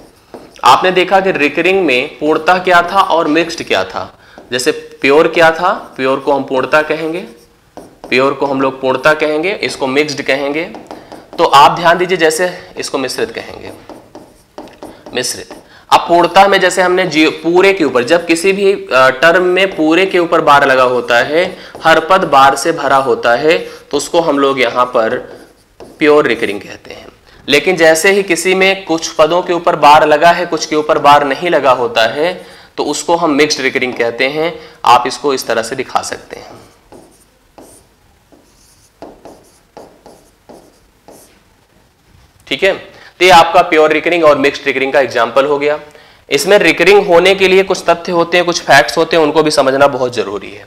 आपने देखा कि रिकरिंग में पूर्णता क्या था और मिक्स्ड क्या था। जैसे प्योर क्या था, प्योर को हम पूर्णता कहेंगे, प्योर को हम लोग पूर्णता कहेंगे, इसको मिक्स्ड कहेंगे। तो आप ध्यान दीजिए, जैसे इसको मिश्रित कहेंगे, मिश्रित। अब पूर्णता में जैसे हमने पूरे के ऊपर, जब किसी भी टर्म में पूरे के ऊपर बार लगा होता है, हर पद बार से भरा होता है, तो उसको हम लोग यहाँ पर प्योर रिकरिंग कहते हैं। लेकिन जैसे ही किसी में कुछ पदों के ऊपर बार लगा है, कुछ के ऊपर बार नहीं लगा होता है, तो उसको हम मिक्स्ड रिकरिंग कहते हैं। आप इसको इस तरह से दिखा सकते हैं। ठीक है, तो ये आपका प्योर रिकरिंग और मिक्स्ड रिकरिंग का एग्जाम्पल हो गया। इसमें रिकरिंग होने के लिए कुछ तथ्य होते हैं, कुछ फैक्ट्स होते हैं, उनको भी समझना बहुत जरूरी है।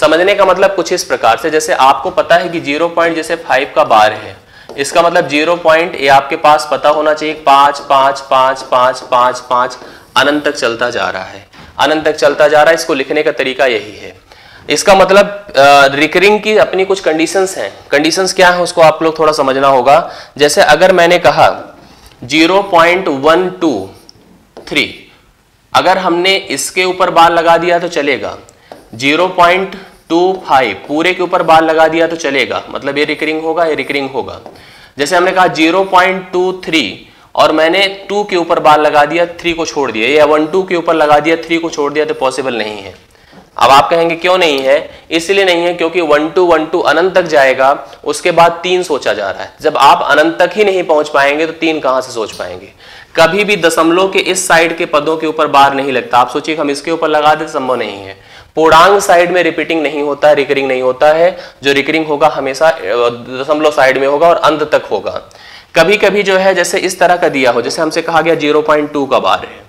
समझने का मतलब कुछ इस प्रकार से, जैसे आपको पता है कि 0.5 का बार है, इसका मतलब 0. ये आपके पास पता होना चाहिए 5 5 5 5 5 5 अनंत तक चलता जा रहा है, अनंत तक चलता जा रहा है। इसको लिखने का तरीका यही है। इसका मतलब रिकरिंग की अपनी कुछ कंडीशंस हैं। कंडीशंस क्या है उसको आप लोग थोड़ा समझना होगा। जैसे अगर मैंने कहा 0.123, अगर हमने इसके ऊपर बार लगा दिया तो चलेगा, 0.25 पूरे के ऊपर बार लगा दिया तो चलेगा, मतलब ये रिकरिंग होगा, ये रिकरिंग होगा। जैसे हमने कहा 0.23 और मैंने 2 के ऊपर बार लगा दिया, 3 को छोड़ दिया, या 1 2 के ऊपर लगा दिया 3 को छोड़ दिया, तो पॉसिबल नहीं है। अब आप कहेंगे क्यों नहीं है? इसलिए नहीं है क्योंकि 1 2 1 2 अनंत तक जाएगा, उसके बाद 3 सोचा जा रहा है। जब आप अनंत तक ही नहीं पहुंच पाएंगे तो 3 कहां से सोच पाएंगे। कभी भी दशमलव के इस साइड के पदों के ऊपर बार नहीं लगता। आप सोचिए हम इसके ऊपर लगा दें, संभव नहीं है। पूर्णांक साइड में रिपीटिंग नहीं होता है, रिकरिंग नहीं होता है। जो रिकरिंग होगा हमेशा दशमलव साइड में होगा और अंत तक होगा। कभी कभी जो है जैसे इस तरह का दिया हो, जैसे हमसे कहा गया 0.2 का बार है,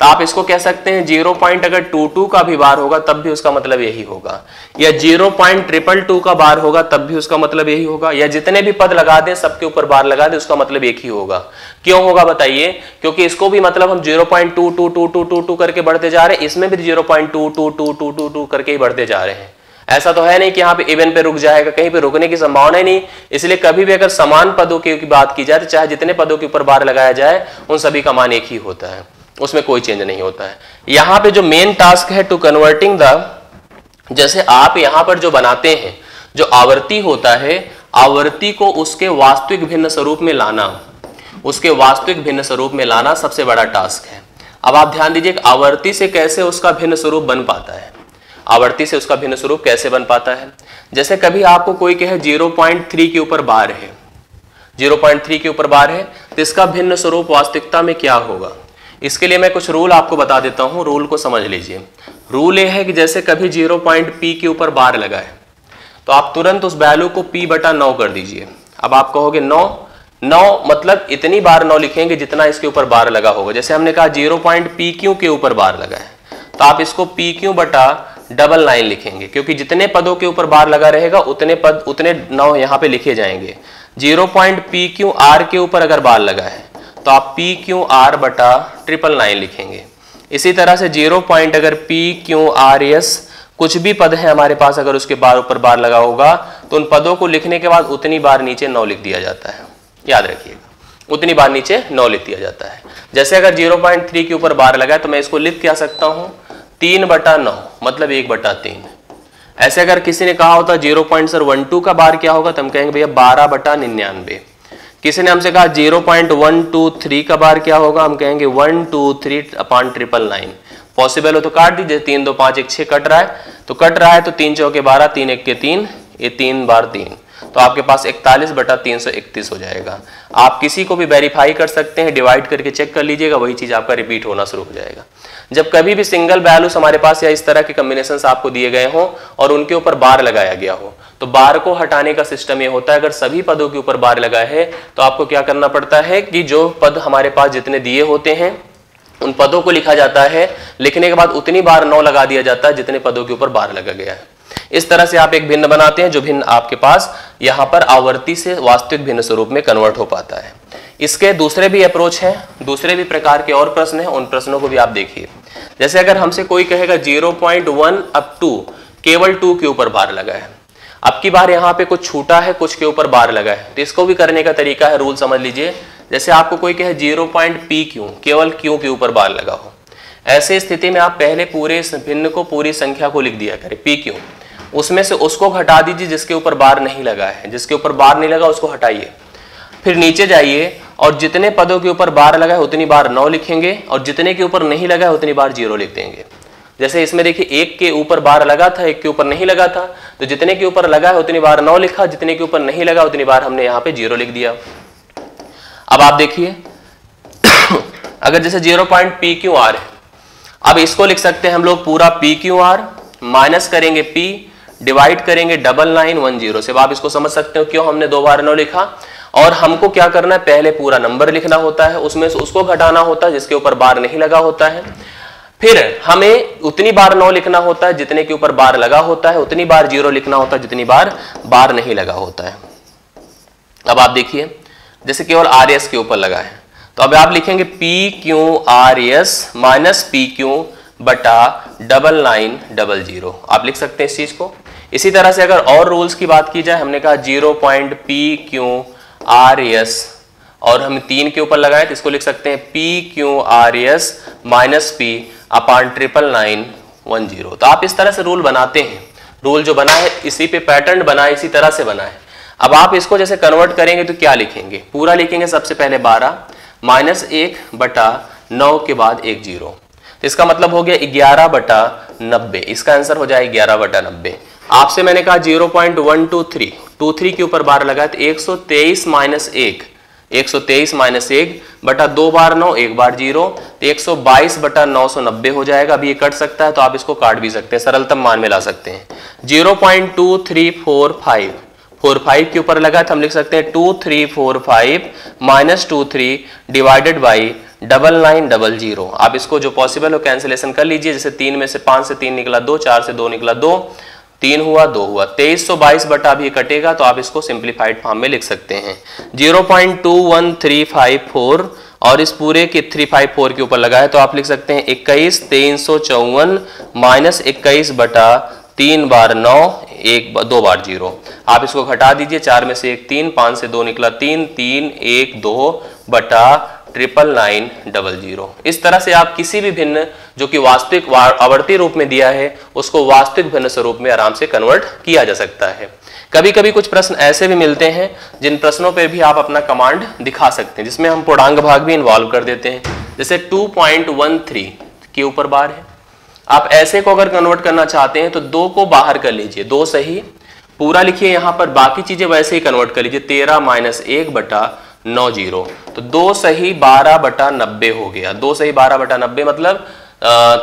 तो आप इसको कह सकते हैं 0. अगर 22 का भी बार होगा तब भी उसका मतलब यही होगा, या 0.222 का बार होगा तब भी उसका मतलब यही होगा, या जितने भी पद लगा दें सबके ऊपर बार लगा दें उसका मतलब एक ही होगा। क्यों होगा बताइए? क्योंकि इसको भी मतलब हम 0.22222 करके बढ़ते जा रहे हैं, इसमें भी 0.22222 करके ही बढ़ते जा रहे हैं। ऐसा तो है नहीं कि यहाँ पे इवन पे रुक जाएगा, कहीं पे रुकने की संभावना ही नहीं। इसलिए कभी भी अगर समान पदों की बात की जाए, चाहे जितने पदों के ऊपर बार लगाया जाए, उन सभी का मान एक ही होता है, उसमें कोई चेंज नहीं होता है। यहाँ पे जो मेन टास्क है टू कन्वर्टिंग द, जैसे आप यहाँ पर जो बनाते हैं जो आवृत्ति होता है, आवृत्ति को उसके वास्तविक भिन्न स्वरूप में लाना, उसके वास्तविक भिन्न स्वरूप में लाना सबसे बड़ा टास्क है। अब आप ध्यान दीजिए आवृत्ति से कैसे उसका भिन्न स्वरूप बन पाता है, आवृत्ति से उसका भिन्न स्वरूप कैसे बन पाता है। जैसे कभी आपको कोई कहे 0.3 के ऊपर बार है, 0.3 के ऊपर बार है, तो इसका भिन्न स्वरूप वास्तविकता में क्या होगा? इसके लिए मैं कुछ रूल आपको बता देता हूं, रूल को समझ लीजिए। रूल ये है कि जैसे कभी 0.p के ऊपर बार लगा है, तो आप तुरंत उस वैल्यू को p/9 कर दीजिए। अब आप कहोगे 9 मतलब इतनी बार 9 लिखेंगे जितना इसके ऊपर बार लगा होगा। जैसे हमने कहा 0.pq के ऊपर बार लगा है, तो आप इसको pq/9 लिखेंगे, क्योंकि जितने पदों के ऊपर बार लगा रहेगा उतने पद, उतने 9 यहाँ पे लिखे जाएंगे। 0.pqr के ऊपर अगर बार लगा है तो आप pqr/999 लिखेंगे। इसी तरह से 0. अगर pqrs कुछ भी पद है हमारे पास, अगर उसके बार ऊपर बार लगा होगा तो उन पदों को लिखने के बाद उतनी बार नीचे 9 लिख दिया जाता है। याद रखिएगा, उतनी बार नीचे 9 लिख दिया जाता है। जैसे अगर 0.3 के ऊपर बार लगा है तो मैं इसको लिख क्या सकता हूँ 3/9 मतलब 1/3। ऐसे अगर किसी ने कहा होता 0.1 का बार क्या होगा तो हम कहेंगे भैया 12/99। किसी ने हमसे कहा 0.123 का बार क्या होगा, हम कहेंगे 123/999। पॉसिबल हो तो काट दीजिए, 3 2 5 1 6 कट रहा है तो कट रहा है, तो 3 4 12 3 1 3 ये 3 बार 3, तो आपके पास 41/331 हो जाएगा। आप किसी को भी वेरीफाई कर सकते हैं, डिवाइड करके चेक कर लीजिएगा, वही चीज आपका रिपीट होना शुरू हो जाएगा। जब कभी भी सिंगल वैल्यूज हमारे पास या इस तरह के कॉम्बिनेशंस आपको दिए गए हों और उनके ऊपर बार लगाया गया हो, तो बार को हटाने का सिस्टम ये होता है, अगर सभी पदों के ऊपर बार लगा है तो आपको क्या करना पड़ता है कि जो पद हमारे पास जितने दिए होते हैं उन पदों को लिखा जाता है, लिखने के बाद उतनी बार 9 लगा दिया जाता है जितने पदों के ऊपर बार लगा गया है। इस तरह से आप एक भिन्न बनाते हैं, जो भिन्न आपके पास यहाँ पर आवृत्ति से वास्तविक भिन्न स्वरूप में कन्वर्ट हो पाता है। इसके दूसरे भी अप्रोच हैं, दूसरे भी प्रकार के और प्रश्न हैं, उन प्रश्नों को भी आप देखिए। जैसे अगर हमसे कोई कहेगा 0.1 up to केवल 2 के ऊपर बार लगा है, अब की बार यहाँ पे कुछ छूटा है, कुछ के ऊपर बार लगा है, तो इसको भी करने का तरीका है, रूल समझ लीजिए। जैसे आपको कोई कहे 0.pq केवल q के ऊपर बार लगा हो, ऐसे स्थिति में आप पहले पूरे भिन्न को, पूरी संख्या को लिख दिया करें pq, उसमें से उसको घटा दीजिए जिसके ऊपर बार नहीं लगा है, जिसके ऊपर बार नहीं लगा उसको हटाइए। फिर नीचे जाइए और जितने पदों के ऊपर बार लगा है उतनी बार 9 लिखेंगे और जितने के ऊपर नहीं लगा है उतनी बार 0 लिख देंगे। जैसे इसमें देखिए 1 के ऊपर बार लगा था, 1 के ऊपर नहीं लगा था, तो जितने के ऊपर लगा है उतनी बार 9 लिखा, जितने के ऊपर नहीं लगा उतनी बार हमने यहाँ पे 0 लिख दिया। अब आप देखिए अगर जैसे 0.pqr है, अब इसको लिख सकते हैं हम लोग पूरा pqr माइनस करेंगे p डिवाइड करेंगे 9910 से। आप इसको समझ सकते हो क्यों हमने 2 बार 9 लिखा। और हमको क्या करना है, पहले पूरा नंबर लिखना होता है, उसमें से उसको घटाना होता है जिसके ऊपर बार नहीं लगा होता है, फिर हमें उतनी बार 9 लिखना होता है जितने के ऊपर बार लगा होता है, उतनी बार 0 लिखना होता है जितनी बार नहीं लगा होता है। अब आप देखिए जैसे केवल RS के ऊपर लगा है, तो अब आप लिखेंगे PQRS माइनस PQ/9900। आप लिख सकते हैं इस चीज को। इसी तरह से अगर और रूल्स की बात की जाए, हमने कहा 0.PQRS और हम 3 के ऊपर लगाए तो इसको लिख सकते हैं PQRS माइनस P/9910। तो आप इस तरह से रूल बनाते हैं, रूल जो बना है इसी पे पैटर्न बना है, इसी तरह से बना है। अब आप इसको जैसे कन्वर्ट करेंगे तो क्या लिखेंगे, पूरा लिखेंगे सबसे पहले 12, माइनस 1/9 के बाद 1 जीरो, तो इसका मतलब हो गया 11/90। इसका आंसर हो जाएगा 11/90। आपसे मैंने कहा 0.123 के ऊपर बार लगा तो 123 माइनस 1 बटा 2 बार 9 1 बार 0, तो 122/990 हो जाएगा। अभी ये कट सकता है तो आप इसको काट भी सकते हैं, सरलतम मान में ला सकते हैं। 0.2345 के ऊपर लगा तो हम लिख सकते हैं 2345 माइनस 23 डिवाइडेड बाई 9900। आप इसको जो पॉसिबल हो कैंसिलेशन कर लीजिए, जैसे 3 में से 5 से 3 निकला 2, 4 से 2 निकला 2, 3 हुआ 2 हुआ 2322 बटा भी कटेगा तो आप इसको सिंप्लीफाइड फॉर्म में लिख सकते हैं 0.21354 और इस पूरे के 354 के ऊपर लगा है तो आप लिख सकते हैं 21354 माइनस 21 बटा 3 बार 9 2 बार 0। आप इसको घटा दीजिए, 4 में से 1 3, 5 से 2 निकला 3 3 1 2 बटा 99900। इस तरह से आप किसी भी भिन्न जो कि वास्तविक आवर्ती रूप में दिया है उसको वास्तविक भिन्न स्वरूप में आराम से कन्वर्ट किया जा सकता है। कभी कभी कुछ प्रश्न ऐसे भी मिलते हैं जिन प्रश्नों पे भी आप अपना कमांड दिखा सकते हैं, जिसमें हम पूर्णांक भाग भी इन्वॉल्व कर देते हैं। जैसे 2.13 के ऊपर बार है, आप ऐसे को अगर कन्वर्ट करना चाहते हैं तो 2 को बाहर कर लीजिए, 2 सही पूरा लिखिए यहाँ पर, बाकी चीजें वैसे ही कन्वर्ट कर लीजिए 13 माइनस 1 बटा 9 जीरो, तो 2 सही 12/90 हो गया। 2 सही 12/90 मतलब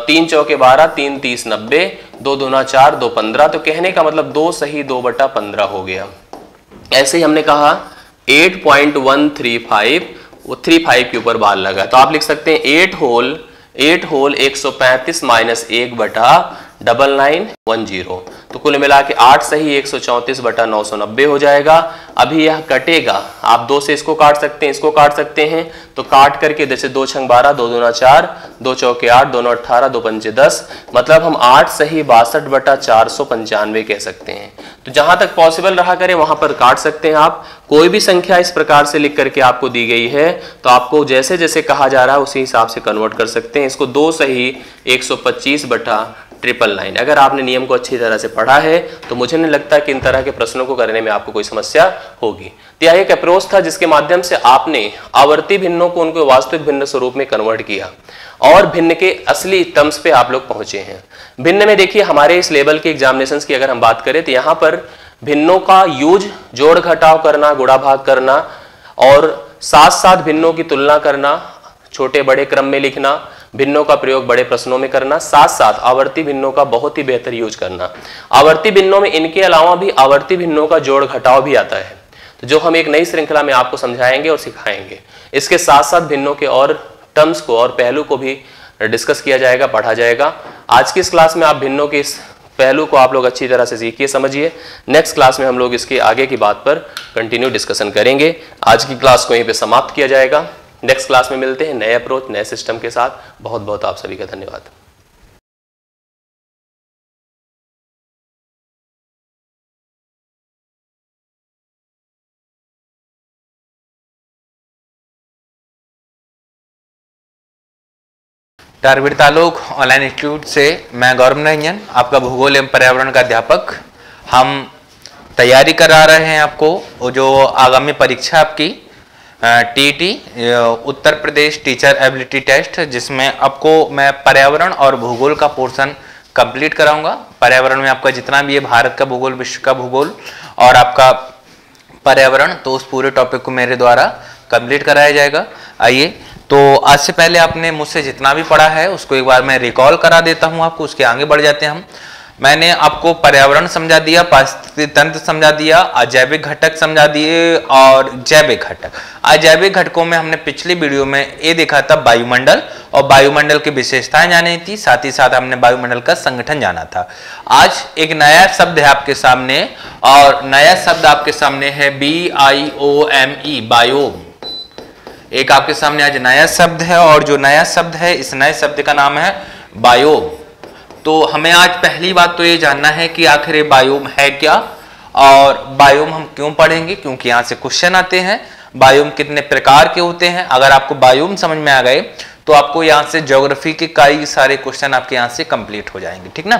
3 चौके 12, 3 30 90, 2 दूना 4, 2 15, तो कहने का मतलब 2 सही 2/15 हो गया। ऐसे ही हमने कहा 8.135 वो 35 के ऊपर बार लगा तो आप लिख सकते हैं 8 होल 135 माइनस 1/9910, तो कुल मिला के 8 सही 134/990 हो जाएगा। अभी यह कटेगा, आप 2 से इसको काट सकते हैं, इसको काट सकते हैं, तो काट करके जैसे 2 छंग 12, 2 दूना 4, 2 चौके 8, 2 9 18, 2 पंचे 10, मतलब हम 8 सही 62/495 कह सकते हैं। तो जहां तक पॉसिबल रहा करें वहां पर काट सकते हैं आप। कोई भी संख्या इस प्रकार से लिख करके आपको दी गई है तो आपको जैसे जैसे कहा जा रहा है उसी हिसाब से कन्वर्ट कर सकते हैं। इसको 2 सही 125/999। अगर आपने नियम को अच्छी तरह से पढ़ा है तो मुझे नहीं लगता कि इन तरह के प्रश्नों को करने में आपको कोई समस्या होगी। तो यह एक अप्रोच था जिसके माध्यम से आपने आवर्ती भिन्नों को उनके वास्तविक भिन्न स्वरूप में कन्वर्ट किया और भिन्न के असली टर्म्स पे आप लोग पहुंचे हैं। भिन्न में देखिए हमारे इस लेवल के एग्जामिनेशन की अगर हम बात करें तो यहाँ पर भिन्नों का यूज, जोड़ घटाव करना, गुणा भाग करना और साथ साथ भिन्नों की तुलना करना, छोटे बड़े क्रम में लिखना, भिन्नों का प्रयोग बड़े प्रश्नों में करना, साथ साथ आवर्ती भिन्नों का बहुत ही बेहतर यूज करना। आवर्ती भिन्नों में इनके अलावा भी आवर्ती भिन्नों का जोड़ घटाव भी आता है, तो जो हम एक नई श्रृंखला में आपको समझाएंगे और सिखाएंगे। इसके साथ साथ भिन्नों के और टर्म्स को और पहलू को भी डिस्कस किया जाएगा, पढ़ा जाएगा। आज की इस क्लास में आप भिन्नों के इस पहलू को आप लोग अच्छी तरह से सीखिए, समझिए। नेक्स्ट क्लास में हम लोग इसके आगे की बात पर कंटिन्यू डिस्कशन करेंगे। आज की क्लास को यहीं पर समाप्त किया जाएगा। नेक्स्ट क्लास में मिलते हैं नए अप्रोच, नए सिस्टम के साथ। बहुत बहुत आप सभी का धन्यवाद। Target with Alok online institute से मैं गौरव नंजन, आपका भूगोल एवं पर्यावरण का अध्यापक। हम तैयारी करा रहे हैं आपको जो आगामी परीक्षा आपकी TET Uttar Pradesh teacher ability test, जिसमें आपको मैं पर्यावरण और भूगोल का पोर्शन कंप्लीट कराऊंगा। पर्यावरण में आपका जितना भी है भारत का भूगोल, विश्व का भूगोल और आपका पर्यावरण, तो उस पूरे टॉपिक को मेरे द्वारा कंप्लीट कराया जाएगा। आइए, तो आज से पहले आपने मुझसे जितना भी पढ़ा है उसको एक बार मैं रिकॉल करा देता हूँ आपको, उसके आगे बढ़ जाते हैं हम। मैंने आपको पर्यावरण समझा दिया, पारिस्थितिक तंत्र समझा दिया, अजैविक घटक समझा दिए और जैविक घटक। अजैविक घटकों में हमने पिछली वीडियो में ये देखा था वायुमंडल, और वायुमंडल की विशेषताएं जानी थी, साथ ही साथ हमने वायुमंडल का संगठन जाना था। आज एक नया शब्द है आपके सामने, और नया शब्द आपके सामने है BIOME, बायोम। एक आपके सामने आज नया शब्द है, और जो नया शब्द है इस नए शब्द का नाम है बायोम। तो हमें आज पहली बात तो ये जानना है कि आखिर ये बायोम है क्या, और बायोम हम क्यों पढ़ेंगे, क्योंकि यहाँ से क्वेश्चन आते हैं। बायोम कितने प्रकार के होते हैं, अगर आपको बायोम समझ में आ गए तो आपको यहाँ से ज्योग्राफी के कई सारे क्वेश्चन आपके यहाँ से कंप्लीट हो जाएंगे, ठीक ना।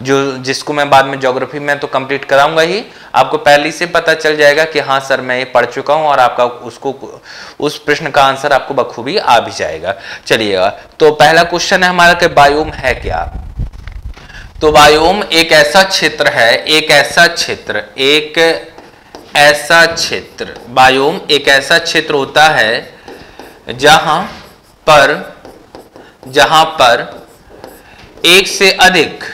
जो जिसको मैं बाद में ज्योग्राफी में तो कंप्लीट कराऊंगा ही, आपको पहले से पता चल जाएगा कि हाँ सर मैं ये पढ़ चुका हूँ और आपका उसको उस प्रश्न का आंसर आपको बखूबी आ भी जाएगा। चलिएगा, तो पहला क्वेश्चन है हमारा कि बायोम है क्या। तो बायोम एक ऐसा क्षेत्र है, एक ऐसा क्षेत्र बायोम एक ऐसा क्षेत्र होता है जहां पर एक से अधिक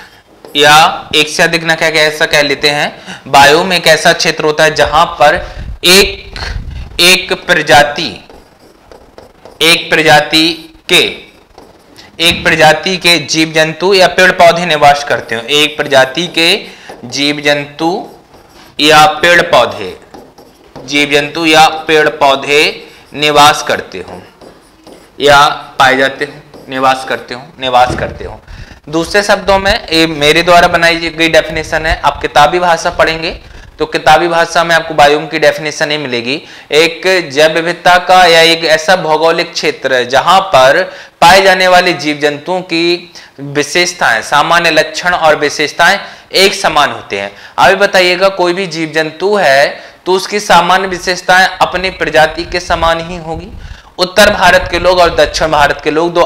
या ना क्या क्या ऐसा कह लेते हैं, बायोम एक ऐसा क्षेत्र होता है जहां पर एक प्रजाति के जीव जंतु या पेड़ पौधे निवास करते हो। एक प्रजाति के जीव जंतु या पेड़ पौधे निवास करते हो या पाए जाते हो, निवास करते हो। दूसरे शब्दों में ये मेरे द्वारा बनाई गई डेफिनेशन है, आप किताबी भाषा पढ़ेंगे तो किताबी भाषा में आपको बायोम की डेफिनेशन ही मिलेगी। एक जैव विविधता का या एक ऐसा भौगोलिक क्षेत्र जहां पर पाए जाने वाले जीव जंतुओं की विशेषताएं, सामान्य लक्षण और विशेषताएं एक समान होते हैं। अभी बताइएगा कोई भी जीव जंतु है तो उसकी सामान्य विशेषताएं अपनी प्रजाति के समान ही होगी। उत्तर भारत के लोग और दक्षिण भारत के लोग दो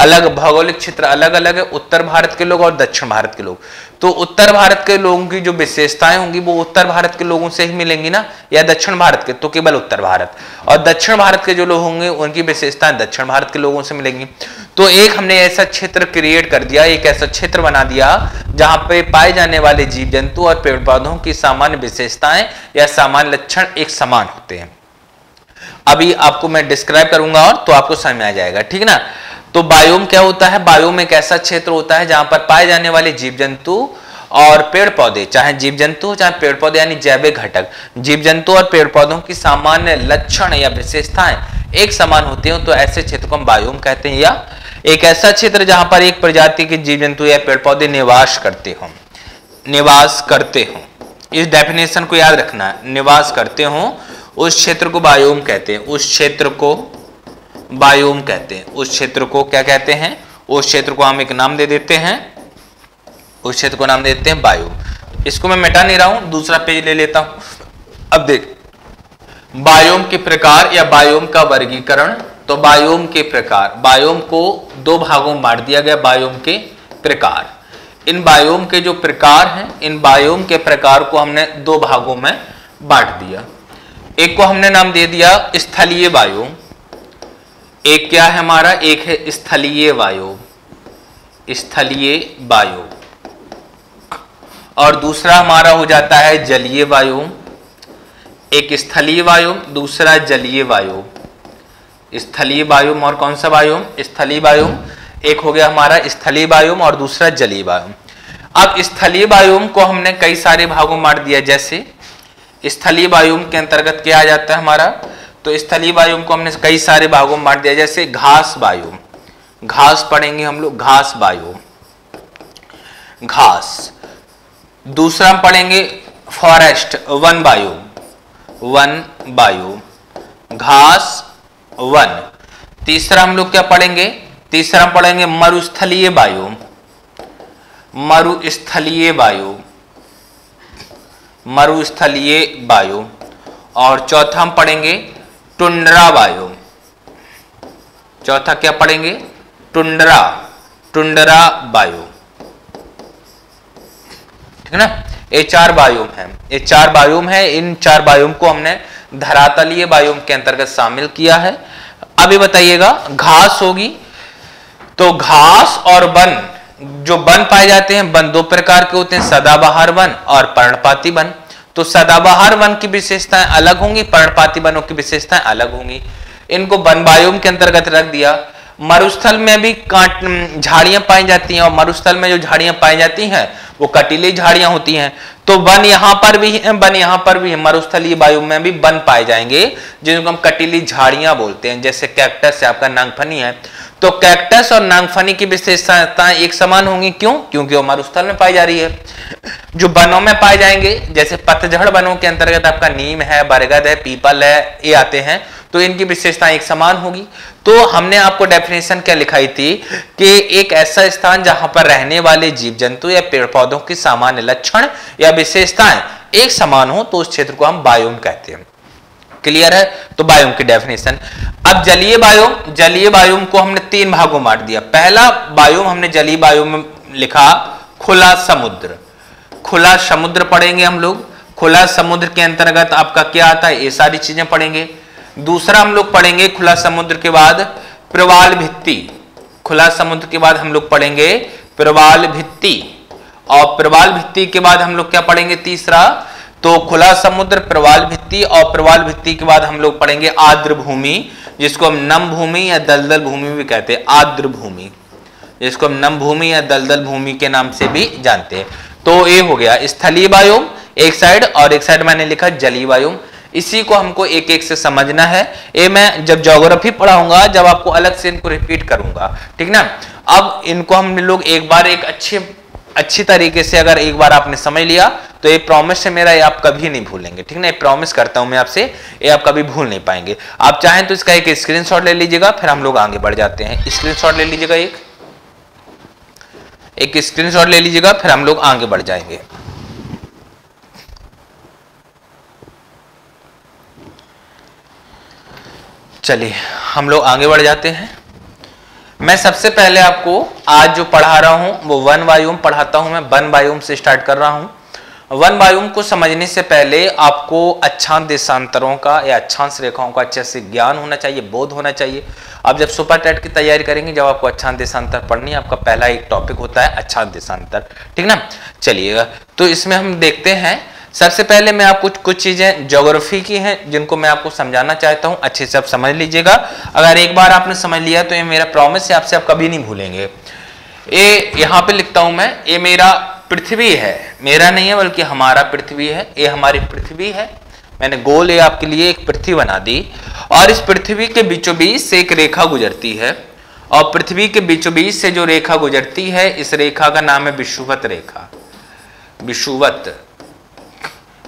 अलग भौगोलिक क्षेत्र अलग है, उत्तर भारत के लोग और दक्षिण भारत के लोग। तो उत्तर भारत के लोगों की जो विशेषताएं होंगी वो उत्तर भारत के लोगों से ही मिलेंगी ना, या दक्षिण भारत के, तो केवल उत्तर भारत, और दक्षिण भारत के जो लोग होंगे उनकी विशेषताएं दक्षिण भारत के लोगों से मिलेंगी। तो एक हमने ऐसा क्षेत्र क्रिएट कर दिया, एक ऐसा क्षेत्र बना दिया जहां पे पाए जाने वाले जीव जंतु और पेड़ पौधों की सामान्य विशेषताएं या सामान्य लक्षण एक समान होते हैं। अभी आपको मैं डिस्क्राइब करूंगा और तो आपको समझ में आ जाएगा, ठीक ना। तो बायोम क्या होता है, बायोम एक ऐसा क्षेत्र होता है जहां पर पाए जाने वाले जीव जंतु और पेड़ पौधे, चाहे जीव जंतु चाहे पेड़ पौधे यानी जैविक घटक, जीव जंतु और पेड़ पौधों की सामान्य लक्षण या विशेषताएं एक समान होती हैं, तो ऐसे क्षेत्र को हम बायोम कहते हैं। या एक ऐसा क्षेत्र जहां पर एक प्रजाति के जीव जंतु या पेड़ पौधे निवास करते हो, इस डेफिनेशन को याद रखना है, निवास करते हो, उस क्षेत्र को बायोम कहते हैं। उस क्षेत्र को हम एक नाम दे देते हैं, उस क्षेत्र को नाम देते हैं बायोम। इसको मैं मिटा नहीं रहा हूं, दूसरा पेज ले लेता हूं। अब देख, बायोम के प्रकार या बायोम का वर्गीकरण। तो बायोम के प्रकार, बायोम को दो भागों में बांट दिया गया, बायोम के प्रकार, इन बायोम के जो प्रकार हैं, इन बायोम के प्रकार को हमने दो भागों में बांट दिया। एक को हमने नाम दे दिया स्थलीय बायोम, एक क्या है हमारा, एक है स्थलीय वायु, और दूसरा हमारा हो जाता है जलीय वायु। एक स्थलीय वायु, दूसरा जलीय वायु। स्थलीय वायु और कौन सा वायु, स्थलीय वायु। एक हो गया हमारा स्थलीय वायु और दूसरा जलीय वायु। अब स्थलीय वायु को हमने कई सारे भागों में बांट दिया, जैसे स्थलीय वायु के अंतर्गत क्या आ जाता है हमारा, तो स्थलीय वायु को हमने कई सारे भागों में बांट दिया, जैसे घास वायु, घास पढ़ेंगे हम लोग, घास वायु, घास। दूसरा हम पढ़ेंगे फॉरेस्ट, वन वायु, वन वायु, घास, वन। तीसरा हम लोग क्या पढ़ेंगे, तीसरा पढ़ेंगे मरुस्थलीय वायु, मरुस्थलीय वायु। और चौथा हम पढ़ेंगे टुंड्रा वायु, चौथा क्या पढ़ेंगे, टुंड्रा वायु, ठीक है ना। ये चार वायुम है। इन चार वायुम को हमने धरातलीय वायुम के अंतर्गत शामिल किया है। अभी बताइएगा घास होगी, तो घास और वन, जो वन पाए जाते हैं, वन दो प्रकार के होते हैं, सदाबहार वन और पर्णपाती वन। तो सदाबहार वन की विशेषताएं अलग होंगी, पर्णपाती वनों की विशेषताएं अलग होंगी, इनको वन वायुम के अंतर्गत रख दिया। मरुस्थल में भी झाड़ियां पाई जाती हैं, और मरुस्थल में जो झाड़ियां पाई जाती हैं वो कटीली झाड़ियां होती हैं, तो वन यहाँ पर भी है, वन यहाँ पर भी है। मरुस्थलीय वायु में भी वन पाए जाएंगे जिनको हम कटीली झाड़ियां बोलते हैं, जैसे कैक्टस है आपका, नांगफनी है। तो कैक्टस और नांगफनी की विशेषताएं एक समान होंगी, क्यों, क्योंकि वो मरुस्थल में पाई जा रही है। जो वनों में पाए जाएंगे, जैसे पतझड़ वनों के अंतर्गत आपका नीम है, बरगद है, पीपल है, ये आते हैं, तो इनकी विशेषता एक समान होगी। तो हमने आपको डेफिनेशन क्या लिखाई थी कि एक ऐसा स्थान जहां पर रहने वाले जीव जंतु या पेड़ पौधों की सामान्य लक्षण या विशेषताएं एक समान हो तो उस क्षेत्र को हम बायोम कहते हैं। क्लियर है? तो बायोम की डेफिनेशन। अब जलीय बायोम, जलीय बायोम को हमने तीन भागों में बांट दिया। पहला बायोम हमने जलीय बायोम में लिखा खुला समुद्र। खुला समुद्र पढ़ेंगे हम लोग। खुला समुद्र के अंतर्गत आपका क्या आता है, ये सारी चीजें पढ़ेंगे। दूसरा हम लोग पढ़ेंगे खुला समुद्र के बाद प्रवाल भित्ति। खुला समुद्र के बाद हम लोग पढ़ेंगे प्रवाल भित्ति, और प्रवाल भित्ति के बाद हम लोग क्या पढ़ेंगे तीसरा, तो खुला समुद्र, प्रवाल भित्ति, और प्रवाल भित्ति के बाद हम लोग पढ़ेंगे आर्द्र भूमि, जिसको हम नम भूमि या दलदल भूमि भी कहते हैं। आर्द्र भूमि जिसको हम नम भूमि या दलदल भूमि के नाम से भी जानते हैं। तो ये हो गया स्थलीय वायुम एक साइड, और एक साइड मैंने लिखा जलीय वायुम। इसी को हमको एक एक से समझना है। ये मैं जब ज्योग्राफी पढ़ाऊंगा, जब आपको अलग से इनको रिपीट करूंगा, ठीक ना। अब इनको हम लोग एक बार एक अच्छी तरीके से अगर एक बार आपने समझ लिया तो ये प्रॉमिस है मेरा, ये आप कभी नहीं भूलेंगे, ठीक ना। ये प्रॉमिस करता हूं मैं आपसे, ये आप कभी भूल नहीं पाएंगे। आप चाहें तो इसका एक स्क्रीनशॉट ले लीजिएगा, फिर हम लोग आगे बढ़ जाते हैं। स्क्रीनशॉट ले लीजिएगा, एक स्क्रीनशॉट ले लीजिएगा, फिर हम लोग आगे बढ़ जाएंगे। चलिए हम लोग आगे बढ़ जाते हैं। मैं सबसे पहले आपको आज जो पढ़ा रहा हूं वो वन वायुम पढ़ाता हूं। मैं वन वायुम से स्टार्ट कर रहा हूं। वन वायुम को समझने से पहले आपको अक्षांश देशांतरों का या अक्षांश रेखाओं का अच्छे से ज्ञान होना चाहिए, बोध होना चाहिए। आप जब सुपर टेट की तैयारी करेंगे, जब आपको अक्षांश देशांतर पढ़नी है, आपका पहला एक टॉपिक होता है अक्षांश देशांतर, ठीक ना। चलिएगा, तो इसमें हम देखते हैं। सबसे पहले मैं आपको कुछ चीज़ें ज्योग्राफी की हैं जिनको मैं आपको समझाना चाहता हूं, अच्छे से आप समझ लीजिएगा। अगर एक बार आपने समझ लिया तो ये मेरा प्रॉमिस है आपसे, आप कभी नहीं भूलेंगे। ये यहाँ पे लिखता हूं मैं, ये मेरा पृथ्वी है, मेरा नहीं है बल्कि हमारा पृथ्वी है। ये हमारी पृथ्वी है। मैंने गोल ये आपके लिए एक पृथ्वी बना दी, और इस पृथ्वी के बीचों बीच से एक रेखा गुजरती है, और पृथ्वी के बीचों बीच से जो रेखा गुजरती है इस रेखा का नाम है विषुवत रेखा। विषुवत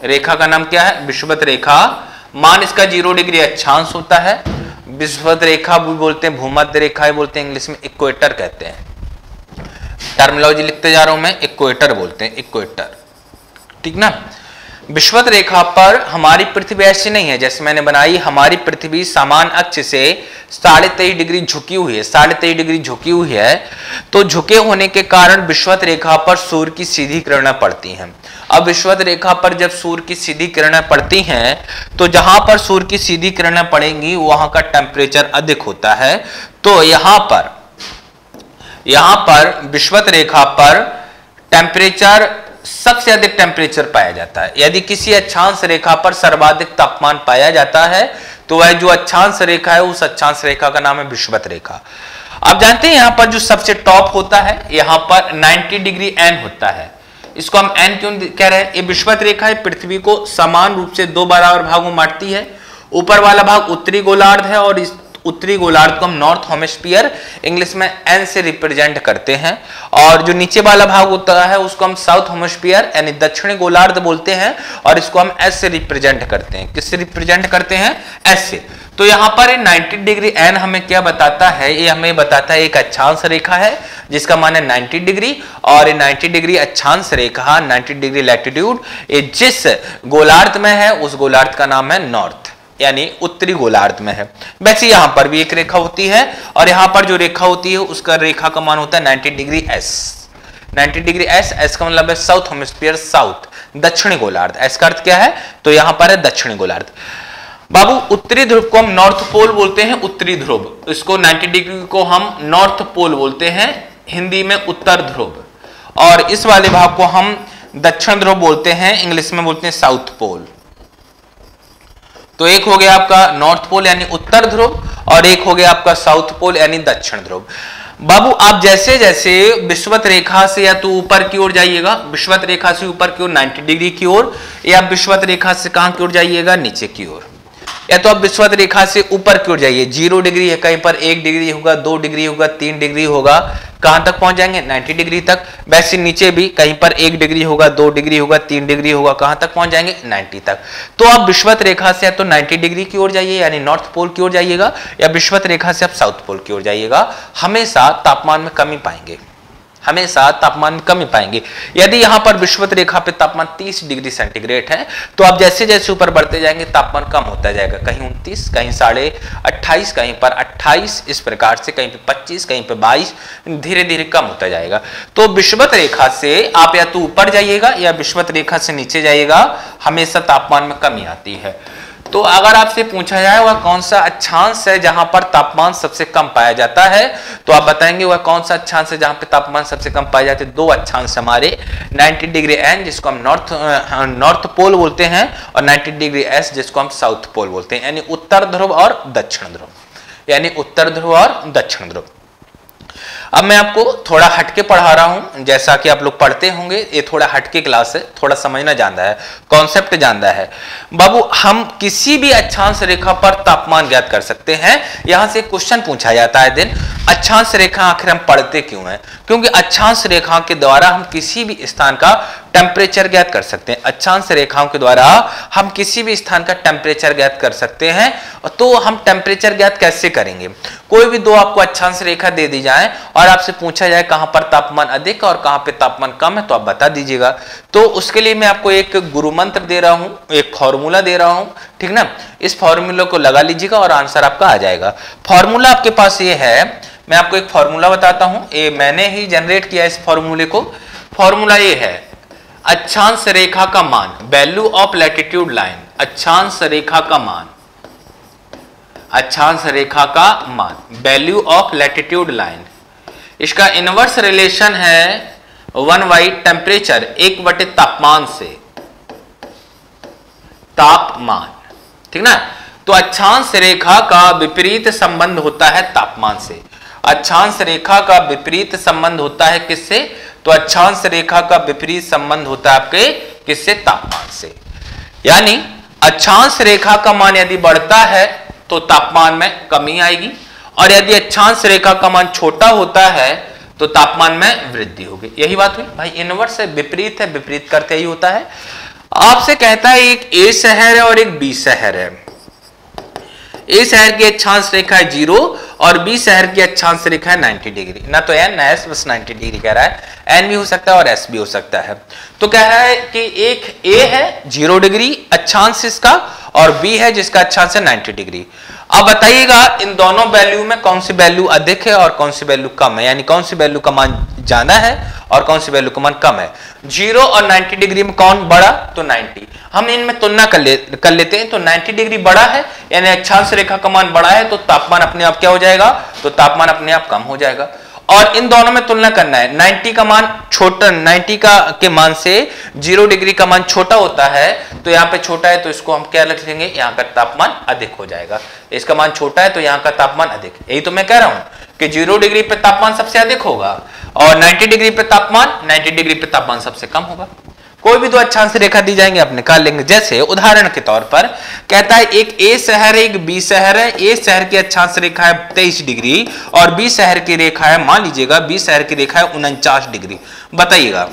रेखा का नाम क्या है, विषुवत रेखा। मान इसका 0 डिग्री अक्षांश होता है। विषुवत रेखा भी बोलते हैं, भूमध्य रेखा बोलते हैं, इंग्लिश में इक्वेटर कहते हैं। टर्मिनोलॉजी लिखते जा रहा हूं मैं, इक्वेटर बोलते हैं, इक्वेटर, ठीक ना। विषुवत रेखा पर हमारी पृथ्वी ऐसी नहीं है जैसे मैंने बनाई। हमारी पृथ्वी सामान्य अक्ष से 23.5 डिग्री झुकी हुई है, 23.5 डिग्री झुकी हुई है। तो झुके होने के कारण विषुवत रेखा पर सूर्य की सीधी किरणें पड़ती हैं। अब विषुवत रेखा पर जब सूर्य की सीधी किरणें पड़ती हैं, तो जहां पर सूर्य की सीधी किरणें पड़ेंगी वहां का टेम्परेचर अधिक होता है। तो यहाँ पर विषुवत रेखा पर टेम्परेचर सबसे अधिक टेम्परेचर पाया जाता है। यदि किसी अक्षांश रेखा पर सर्वाधिक तापमान पाया जाता है तो वह जो अक्षांश रेखा है उस अक्षांश रेखा का नाम है विषुवत रेखा। आप जानते हैं यहाँ पर जो सबसे टॉप होता है, यहाँ पर 90 डिग्री एन होता है। इसको हम एन क्यों कह रहे हैं, ये विषुवत रेखा है पृथ्वी को समान रूप से दो बराबर भागों में बांटती है। ऊपर वाला भाग उत्तरी गोलार्ध है, और इस उत्तरी गोलार्ध को हम नॉर्थ हेमिस्फीयर इंग्लिश में एन से रिप्रेजेंट करते हैं, और जो नीचे वाला भाग होता है उसको हम साउथ हेमिस्फीयर यानी दक्षिणी गोलार्ध बोलते हैं, और इसको हम एस से रिप्रेजेंट करते हैं। किससे रिप्रेजेंट करते हैं, एस से। तो यहाँ पर 90 डिग्री एन हमें क्या बताता है, ये हमें बताता है एक अक्षांश रेखा है जिसका मान है 90 डिग्री, और ये 90 डिग्री अक्षांश रेखा 90 डिग्री लैटिट्यूड ये जिस गोलार्ध में है उस गोलार्ध का नाम है नॉर्थ यानी उत्तरी गोलार्ध में है। वैसे यहाँ पर भी एक रेखा होती है, और यहाँ पर जो रेखा होती है उसका रेखा का मान होता है 90 degree S. 90 degree S, S का मतलब है साउथ हेमिस्फीयर, साउथ दक्षिणी गोलार्ध। एस का अर्थ क्या है, तो यहाँ पर है दक्षिणी गोलार्ध। बाबू उत्तरी ध्रुव को हम नॉर्थ पोल बोलते हैं, उत्तरी ध्रुव, इसको 90 डिग्री को हम नॉर्थ पोल बोलते हैं, हिंदी में उत्तर ध्रुव, और इस वाले भाग को हम दक्षिण ध्रुव बोलते हैं, इंग्लिश में बोलते हैं साउथ पोल। तो एक हो गया आपका नॉर्थ पोल यानी उत्तर ध्रुव, और एक हो गया आपका साउथ पोल यानी दक्षिण ध्रुव। बाबू आप जैसे जैसे विषुवत रेखा से या तो ऊपर की ओर जाइएगा, विषुवत रेखा से ऊपर की ओर 90 डिग्री की ओर, या विषुवत रेखा से कहां की ओर जाइएगा, नीचे की ओर। या तो आप विषुवत रेखा से ऊपर की ओर जाइए, 0 डिग्री है कहीं पर, 1 डिग्री होगा, 2 डिग्री होगा, 3 डिग्री होगा, कहां तक पहुंच जाएंगे 90 डिग्री तक। वैसे नीचे भी कहीं पर 1 डिग्री होगा, 2 डिग्री होगा, 3 डिग्री होगा, कहां तक पहुंच जाएंगे 90 तक। तो आप विषुवत रेखा से या तो 90 डिग्री की ओर जाइए यानी नॉर्थ पोल की ओर जाइएगा, या विषुवत रेखा से आप साउथ पोल की ओर जाइएगा, हमेशा तापमान में कमी पाएंगे, हमेशा तापमान में कमी पाएंगे। यदि यहाँ पर विषुवत रेखा पे तापमान 30 डिग्री सेंटीग्रेड है तो आप जैसे जैसे ऊपर बढ़ते जाएंगे तापमान कम होता जाएगा, कहीं 29, कहीं 28.5, कहीं पर 28, इस प्रकार से कहीं पे 25, कहीं पे 22, धीरे धीरे कम होता जाएगा। तो विषुवत रेखा से आप या तो ऊपर जाइएगा या विषुवत रेखा से नीचे जाइएगा, हमेशा तापमान में कमी आती है। तो अगर आपसे पूछा जाए वह कौन सा अक्षांश है जहां पर तापमान सबसे कम पाया जाता है, तो आप बताएंगे वह कौन सा अक्षांश है जहां पे तापमान सबसे कम पाए जाते हैं। 2 अक्षांश हमारे 90 डिग्री एन जिसको हम नॉर्थ पोल बोलते हैं, और 90 डिग्री एस जिसको हम साउथ पोल बोलते हैं, यानी उत्तर ध्रुव और दक्षिण ध्रुव, यानी उत्तर ध्रुव और दक्षिण ध्रुव। अब मैं आपको थोड़ा हटके पढ़ा रहा हूं, जैसा कि आप लोग पढ़ते होंगे, ये थोड़ा हटके क्लास है, थोड़ा समझना जानना है, कॉन्सेप्ट जानना है। बाबू हम किसी भी अक्षांश रेखा पर तापमान ज्ञात कर सकते हैं, यहां से क्वेश्चन पूछा जाता है दिन अक्षांश रेखा आखिर हम पढ़ते क्यों हैं, क्योंकि अक्षांश रेखा के द्वारा हम किसी भी स्थान का टेम्परेचर ज्ञात कर सकते हैं, अक्षांश रेखाओं के द्वारा हम किसी भी स्थान का टेम्परेचर ज्ञात कर सकते हैं। तो हम टेम्परेचर ज्ञात कैसे करेंगे, कोई भी दो आपको अक्षांश रेखा दे दी जाए और आपसे पूछा जाए कहां पर तापमान अधिक और कहां पे तापमान कम है, तो आप बता दीजिएगा। तो उसके लिए मैं आपको एक गुरु मंत्र दे रहा हूं, एक फॉर्मूला दे रहा हूं, ठीक ना, इस फॉर्मूला को लगा लीजिएगा और आंसर आपका आ जाएगा। फॉर्मूला आपके पास ये है, मैं आपको एक फॉर्मूला बताता हूं, ये मैंने ही जनरेट किया इस फॉर्मूले को। फॉर्मूला ये है, अक्षांश रेखा का मान, वैल्यू ऑफ लैटिट्यूड लाइन, अक्षांश रेखा का मान, अक्षांश रेखा का मान, वैल्यू ऑफ लैटिट्यूड लाइन, इसका इनवर्स रिलेशन है 1/2 टेम्परेचर, 1/2 तापमान से, तापमान, ठीक ना। तो अक्षांश रेखा का विपरीत संबंध होता है तापमान से, अक्षांश रेखा का विपरीत संबंध होता है किससे, तो अक्षांश रेखा का विपरीत संबंध होता है आपके किससे, तापमान से। यानी अक्षांश रेखा का मान यदि बढ़ता है तो तापमान में कमी आएगी, और यदि अक्षांश रेखा का मान छोटा होता है तो तापमान में वृद्धि होगी। यही बात हुई भाई, इनवर्स है, विपरीत है, विपरीत करते ही होता है। आपसे कहता है एक ए शहर है और एक बी शहर है, ए शहर की अक्षांश रेखा है 0 और बी शहर की अक्षांश रेखा है 90 डिग्री, ना तो एन ना एस, बस 90 डिग्री कह रहा है, एन भी हो सकता है और एस भी हो सकता है। तो कह रहा है कि एक ए है 0 डिग्री अक्षांश इसका, और बी है जिसका अक्षांश है 90 डिग्री। अब बताइएगा इन दोनों वैल्यू में कौन सी वैल्यू अधिक है और कौन सी वैल्यू कम है, यानी कौन सी वैल्यू का मान ज्यादा है और कौन सी वैल्यू का मान कम है। 0 और 90 डिग्री में कौन बड़ा, तो 90, हम इनमें तुलना कर लेते हैं। तो 90 डिग्री बड़ा है यानी अक्षांश रेखा का मान बड़ा है, तो तापमान अपने आप क्या हो जाएगा, तो तापमान अपने आप कम हो जाएगा। और इन दोनों में तुलना करना है, 90 का मान छोटा, 90 का के मान से 0 डिग्री का मान छोटा होता है, तो यहाँ पे छोटा है तो इसको हम क्या लिख लेंगे, यहाँ का तापमान अधिक हो जाएगा, इसका मान छोटा है तो यहाँ का तापमान अधिक। यही तो मैं कह रहा हूँ कि 0 डिग्री पे तापमान सबसे अधिक होगा और 90 डिग्री पे तापमान, 90 डिग्री पे तापमान सबसे कम होगा। कोई भी दो अक्षांश रेखा दी जाएंगे आप निकाल लेंगे। जैसे उदाहरण के तौर पर कहता है एक ए शहर है एक बी शहर है, ए शहर की अक्षांश रेखा है 23 डिग्री और बी शहर की रेखा है, मान लीजिएगा बी शहर की रेखा है 49 डिग्री। बताइएगा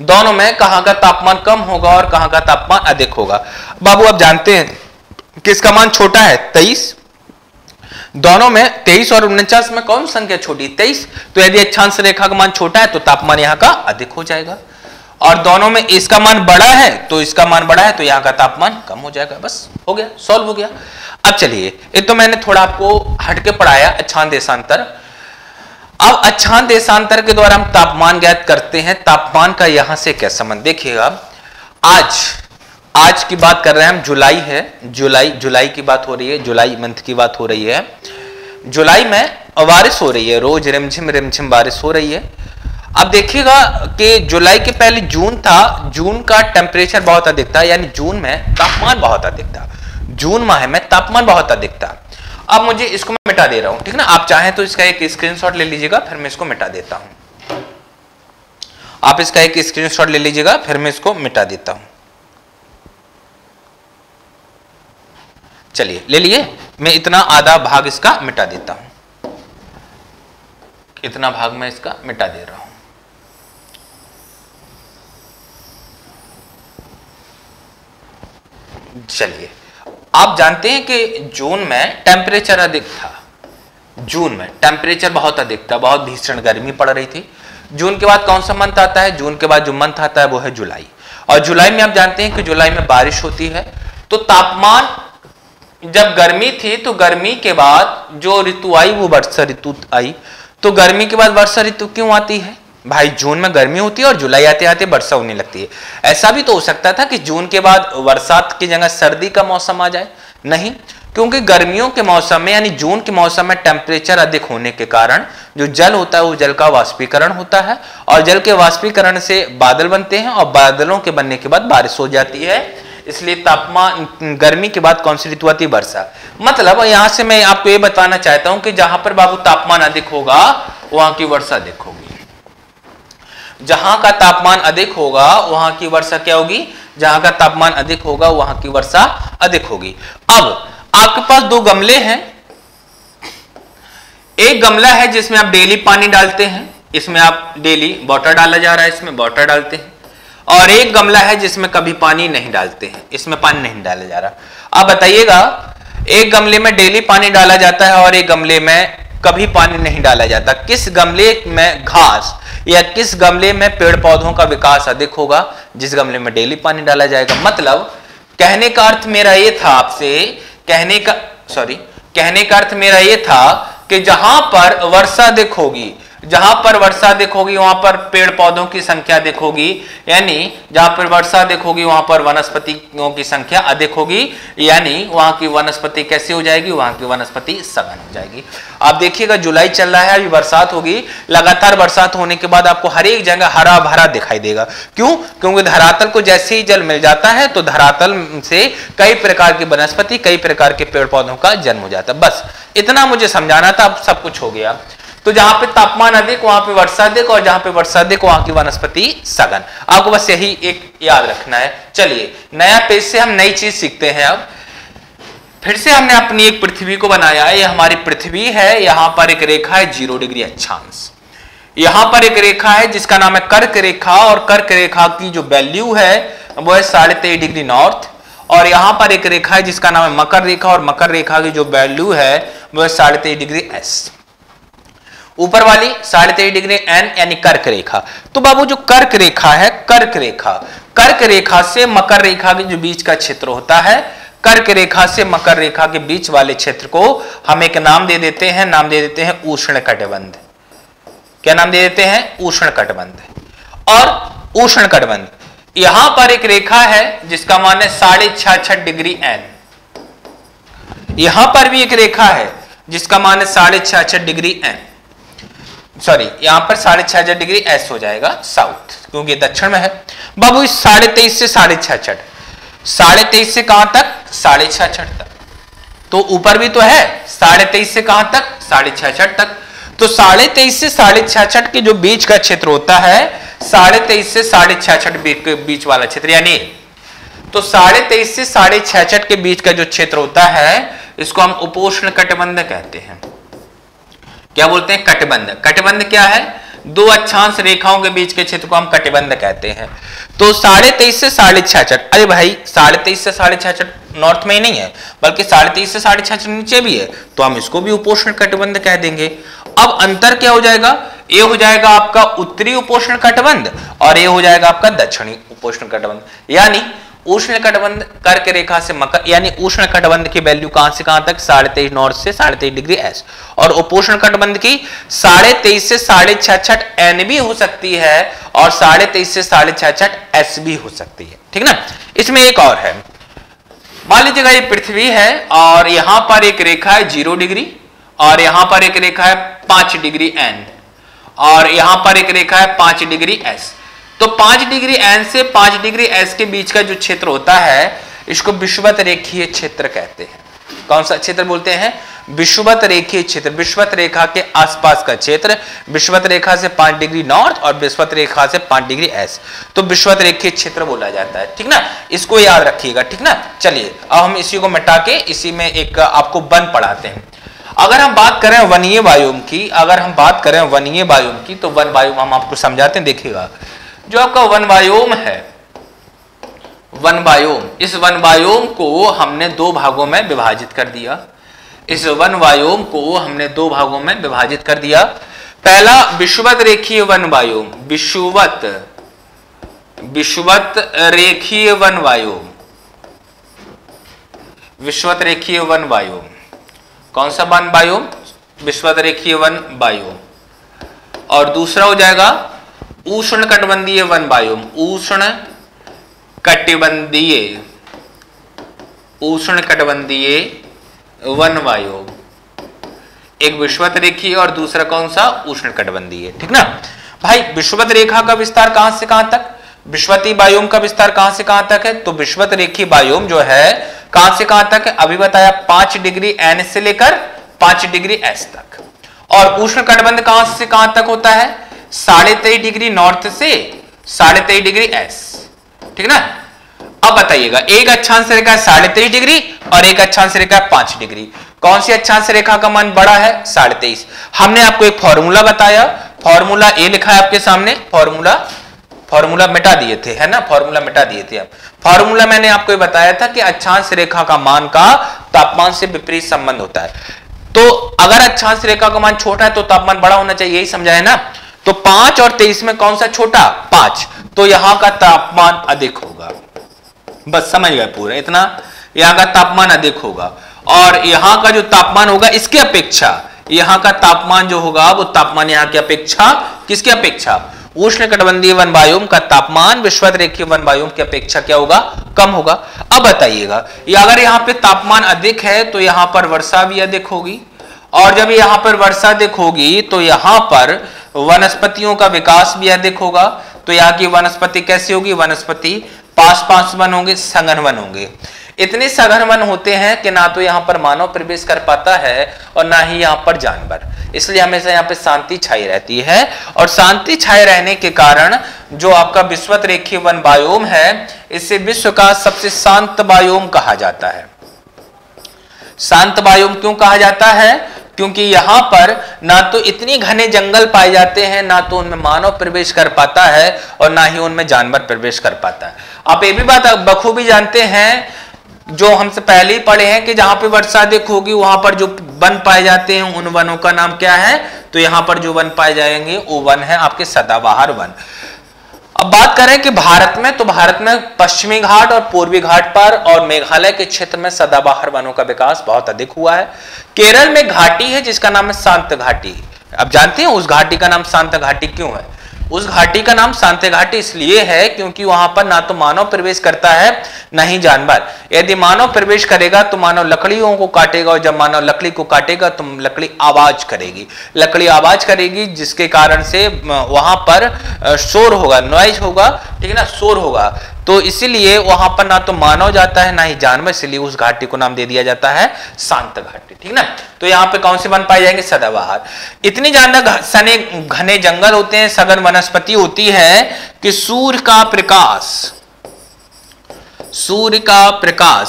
दोनों में कहाँ का तापमान कम होगा और कहाँ का तापमान अधिक होगा। बाबू आप जानते हैं किसका मान छोटा है, 23, दोनों में 23 और 49 में कौन संख्या छोटी, 23, तो यदि अक्षांश रेखा का मान छोटा है तो तापमान यहाँ का अधिक हो जाएगा। और दोनों में इसका मान बड़ा है तो इसका मान बड़ा है तो यहाँ का तापमान कम हो जाएगा। बस हो गया, सॉल्व हो गया। अब चलिए, ये तो मैंने थोड़ा आपको हटके पढ़ाया अक्षांश देशांतर। अब अक्षांश देशांतर के द्वारा हम तापमान ज्ञात करते हैं, तापमान का यहाँ से क्या संबंध, देखिएगा आज की बात कर रहे हैं हम, जुलाई है, जुलाई की बात हो रही है, जुलाई मंथ की बात हो रही है। जुलाई में बारिश हो रही है, रोज रिमझिम बारिश हो रही है। अब देखिएगा कि जुलाई के पहले जून था, जून का टेम्परेचर बहुत अधिक था, यानी जून में तापमान बहुत अधिक था, जून माह में तापमान बहुत अधिक था। अब मुझे इसको मैं मिटा दे रहा हूं, ठीक ना, आप चाहें तो इसका एक स्क्रीनशॉट ले लीजिएगा, फिर मैं इसको मिटा देता हूं। आप इसका एक स्क्रीनशॉट ले लीजिएगा, फिर मैं इसको मिटा देता हूं। चलिए ले लिए, मैं इतना आधा भाग इसका मिटा देता हूं, इतना भाग मैं इसका मिटा दे रहा हूं। चलिए, आप जानते हैं कि जून में टेम्परेचर अधिक था, जून में टेम्परेचर बहुत अधिक था, बहुत भीषण गर्मी पड़ रही थी। जून के बाद कौन सा मंथ आता है? जून के बाद जो मंथ आता है वो है जुलाई, और जुलाई में आप जानते हैं कि जुलाई में बारिश होती है। तो तापमान, जब गर्मी थी तो गर्मी के बाद जो ऋतु आई वो वर्षा ऋतु आई, तो गर्मी के बाद वर्षा ऋतु क्यों आती है भाई? जून में गर्मी होती है और जुलाई आते आते वर्षा होने लगती है। ऐसा भी तो हो सकता था कि जून के बाद बरसात की जगह सर्दी का मौसम आ जाए, नहीं, क्योंकि गर्मियों के मौसम में यानी जून के मौसम में टेम्परेचर अधिक होने के कारण जो जल होता है वो जल का वाष्पीकरण होता है, और जल के वाष्पीकरण से बादल बनते हैं, और बादलों के बनने के बाद बारिश हो जाती है। इसलिए तापमान, गर्मी के बाद कौन सी ऋतु आती है? वर्षा। मतलब यहाँ से मैं आपको ये बताना चाहता हूँ कि जहां पर बाबू तापमान अधिक होगा वहां की वर्षा अधिक होगी, जहां का तापमान अधिक होगा वहां की वर्षा क्या होगी? जहां का तापमान अधिक होगा वहां की वर्षा अधिक होगी। अब आपके पास दो गमले हैं, एक गमला है जिसमें आप डेली पानी डालते हैं, इसमें आप डेली वाटर डाला जा रहा है, इसमें वाटर डालते हैं, और एक गमला है जिसमें कभी पानी नहीं डालते हैं, इसमें पानी नहीं डाला जा रहा। आप बताइएगा, एक गमले में डेली पानी डाला जाता है और एक गमले में कभी पानी नहीं डाला जाता, किस गमले में घास या किस गमले में पेड़ पौधों का विकास अधिक होगा? जिस गमले में डेली पानी डाला जाएगा। मतलब कहने का अर्थ मेरा ये था आपसे, कहने का अर्थ मेरा ये था कि जहां पर वर्षा अधिक होगी, जहां पर वर्षा अधिक होगी वहां पर पेड़ पौधों की संख्या अधिक होगी, यानी जहां पर वर्षा अधिक होगी वहां पर वनस्पतियों की संख्या अधिक होगी, यानी वहां की वनस्पति कैसी हो जाएगी? वहां की वनस्पति सघन हो जाएगी। आप देखिएगा, जुलाई चल रहा है, अभी बरसात होगी, लगातार बरसात होने के बाद आपको हर एक जगह हरा भरा दिखाई देगा। क्यों? क्योंकि धरातल को जैसे ही जल मिल जाता है तो धरातल से कई प्रकार की वनस्पति, कई प्रकार के पेड़ पौधों का जन्म हो जाता है। बस इतना मुझे समझाना था, अब सब कुछ हो गया। तो जहां पे तापमान अधिक वहां पे वर्षा अधिक, और जहां पे वर्षा अधिक वहां की वनस्पति सघन। आपको बस यही एक याद रखना है। चलिए, नया पेज से हम नई चीज सीखते हैं। अब फिर से हमने अपनी एक पृथ्वी को बनाया है, ये हमारी पृथ्वी है, यहां पर एक रेखा है 0 डिग्री अक्षांश, यहां पर एक रेखा है जिसका नाम है कर्क रेखा, और कर्क रेखा की जो वैल्यू है वो है 23.5 डिग्री नॉर्थ, और यहां पर एक रेखा है जिसका नाम है मकर रेखा, और मकर रेखा की जो वैल्यू है वो है 23.5 डिग्री एस, ऊपर वाली 23.5 डिग्री एन यानी कर्क रेखा। तो बाबू जो कर्क रेखा है, कर्क रेखा से मकर रेखा के जो बीच का क्षेत्र होता है, कर्क रेखा से मकर रेखा के बीच वाले क्षेत्र को हम एक नाम दे देते हैं, उष्णकटिबंध। क्या नाम दे देते हैं? उष्णकटिबंध। और उष्णकटिबंध, यहां पर एक रेखा है जिसका मान है 66.5 डिग्री एन, यहां पर भी एक रेखा है जिसका मान है 66.5 डिग्री एन, सॉरी यहां पर 66.5 डिग्री एस हो जाएगा साउथ, क्योंकि दक्षिण में है। बाबू 23.5 से 66.5, 23.5 से कहां तक? 66.5 तक। तो ऊपर भी तो है, 23.5 से कहां तक? 66.5 तक। तो 23.5 से 66.5 के जो बीच का क्षेत्र होता है, 23.5 से 66.5 के बीच वाला क्षेत्र, यानी तो 23.5 से 66.5 के बीच का जो क्षेत्र होता है इसको हम उपोष्ण कटिबंध कहते हैं। क्या बोलते हैं? कटिबंध। कटिबंध क्या है? दो अक्षांश रेखाओं के बीच के क्षेत्र को हम कटिबंध कहते हैं। तो 23.5 से 66.5, अरे भाई 23.5 से 66.5 नॉर्थ में ही नहीं है, बल्कि 23.5 से 66.5 नीचे भी है, तो हम इसको भी उपोष्ण कटिबंध कह देंगे। अब अंतर क्या हो जाएगा? ये हो जाएगा आपका उत्तरी उपोष्ण कटिबंध, और ये हो जाएगा आपका दक्षिणी उपोष्ण कटिबंध। यानी उष्ण कटिबंध कर्क रेखा से मकर, यानी उष्ण कटिबंध की वैल्यू कहां से कहां तक? 23.5 नॉर्थ से 23.5 डिग्री एस, और उपोष्ण कटिबंध की 23.5 से 66.5 एन भी हो सकती है, और 23.5 से 66.5 एस भी हो सकती है, ठीक ना। इसमें एक और है, मान लीजिएगा ये पृथ्वी है, और यहां पर एक रेखा है 0 डिग्री, और यहां पर एक रेखा है 5 डिग्री एन, और यहां पर एक रेखा है 5 डिग्री एस। तो 5 डिग्री एन से 5 डिग्री एस के बीच का जो क्षेत्र होता है इसको विषुवत रेखीय क्षेत्र कहते हैं। कौन सा क्षेत्र बोलते हैं? विषुवत रेखीय क्षेत्र। विषुवत रेखा के आसपास का क्षेत्र। विषुवत रेखा से 5 डिग्री नॉर्थ और विषुवत रेखा से 5 डिग्री एस, तो विषुवत रेखीय क्षेत्र बोला जाता है। ठीक ना, इसको याद रखिएगा। ठीक ना, चलिए अब हम इसी को मिटा के इसी में एक आपको वन पढ़ाते हैं। अगर हम बात करें वनीय वायुम की, अगर हम बात करें वनीय वायुम की, तो वन वायुम हम आपको समझाते हैं। देखिएगा जो आपका वन वायुम है, वन वायुम, इस वन वायुम को हमने दो भागों में विभाजित कर दिया। इस वन वायुम को हमने दो भागों में विभाजित कर दिया। पहला विषुवत रेखीय वन वायुम, विषुवत रेखीय वन वायुम, कौन सा वन वायुम? विषुवत रेखीय वन वायुम। और दूसरा हो जाएगा उष्ण कटिबंधीय वन वायुम, उष्ण कटिबंधीय वन वायुम। एक विषुवत रेखीय और दूसरा कौन सा? उष्ण कटिबंधीय। ठीक ना भाई, विषुवत रेखा का विस्तार कहां से कहां तक, विषुवती वायुम का विस्तार कहां से कहां तक है? तो विषुवत रेखीय वायुम जो है कहां से कहां तक है? अभी बताया 5 डिग्री एन से लेकर 5 डिग्री एस तक। और उष्ण कटिबंध कहां से कहां तक होता है? 23.5 डिग्री नॉर्थ से 23.5 डिग्री एस। ठीक ना, अब बताइएगा एक अक्षांश रेखा 23.5 डिग्री और एक अक्षांश रेखा 5 डिग्री, कौन सी अक्षांश रेखा का मान बड़ा है? 23.5। हमने आपको एक फॉर्मूला बताया, फॉर्मूला ए लिखा है आपके सामने, फॉर्मूला मिटा दिए थे, है ना, फॉर्मूला मिटा दिए थे आप। फॉर्मूला मैंने आपको बताया था कि अक्षांश रेखा का मान का तापमान से विपरीत संबंध होता है, तो अगर अक्षांश रेखा का मान छोटा है तो तापमान बड़ा होना चाहिए, यही समझा है ना। तो 5 और 23 में कौन सा छोटा? 5, तो यहां का तापमान अधिक होगा। बस समझ गए पूरा इतना, यहां का तापमान अधिक होगा। और यहां का जो तापमान होगा इसकी अपेक्षा, यहां का तापमान जो होगा वो तापमान यहां की अपेक्षा, किसकी अपेक्षा? उष्ण कटिबंधीय वन वायुम का तापमान विषुवत रेखीय वन वायुम की अपेक्षा क्या होगा? कम होगा। अब बताइएगा अगर यहां पे तापमान अधिक है तो यहां पर वर्षा भी अधिक होगी, और जब यहां पर वर्षा अधिक होगी तो यहां पर वनस्पतियों का विकास भी अधिक होगा। तो यहाँ की वनस्पति कैसी होगी? वनस्पति पास वन होंगे, सघन वन होंगे। इतने सघन वन होते हैं कि ना तो यहाँ पर मानव प्रवेश कर पाता है और ना ही यहाँ पर जानवर, इसलिए हमेशा यहाँ पे शांति छाई रहती है। और शांति छाए रहने के कारण जो आपका विषुवत रेखीय वन वायुम है, इसे विश्व का सबसे शांत वायुम कहा जाता है। शांत वायुम क्यों कहा जाता है? क्योंकि यहाँ पर ना तो इतने घने जंगल पाए जाते हैं, ना तो उनमें मानव प्रवेश कर पाता है और ना ही उनमें जानवर प्रवेश कर पाता है। आप ये भी बात बखूबी जानते हैं जो हमसे पहले ही पढ़े हैं कि जहां पे वर्षा अधिक होगी वहां पर जो वन पाए जाते हैं उन वनों का नाम क्या है? तो यहाँ पर जो वन पाए जाएंगे वो वन है आपके सदाबहार वन। अब बात करें कि भारत में, तो भारत में पश्चिमी घाट और पूर्वी घाट पर और मेघालय के क्षेत्र में सदाबहार वनों का विकास बहुत अधिक हुआ है। केरल में घाटी है जिसका नाम है शांत घाटी। अब जानते हैं उस घाटी का नाम शांत घाटी क्यों है? उस घाटी का नाम शांत घाटी इसलिए है क्योंकि वहां पर ना तो मानव प्रवेश करता है ना ही जानवर। यदि मानव प्रवेश करेगा तो मानव लकड़ियों को काटेगा, और जब मानव लकड़ी को काटेगा तो लकड़ी आवाज करेगी, जिसके कारण से वहां पर शोर होगा, नॉइज होगा। ठीक है ना, शोर होगा। तो इसीलिए वहां पर ना तो मानव जाता है ना ही जानवर, इसलिए उस घाटी को नाम दे दिया जाता है शांत घाटी। ठीक ना, तो यहाँ पे कौन से वन पाए जाएंगे? सदाबहार। इतने ज्यादा घने जंगल होते हैं, सघन वनस्पति होती है कि सूर्य का प्रकाश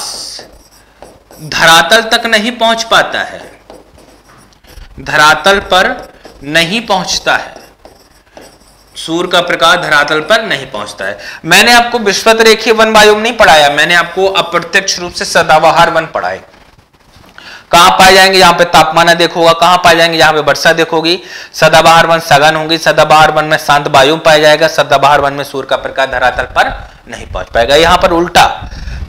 धरातल तक नहीं पहुंच पाता है, धरातल पर नहीं पहुंचता है, सूर्य का प्रकाश धरातल पर नहीं पहुंचता है। मैंने आपको विषुवत रेखीय वन वायुम नहीं पढ़ाया, मैंने आपको अप्रत्यक्ष रूप से सदाबहार वन पढ़ाए। कहां पाए जाएंगे? यहाँ पे तापमान अधिक होगा। कहां पाए जाएंगे? यहाँ पे वर्षा देखोगी होगी। सदाबहार वन सघन होंगे। सदाबहार वन में शांत वायु पाया जाएगा। सदाबहार वन में सूर्य का प्रकाश धरातल पर नहीं पहुंच पाएगा। यहाँ पर उल्टा,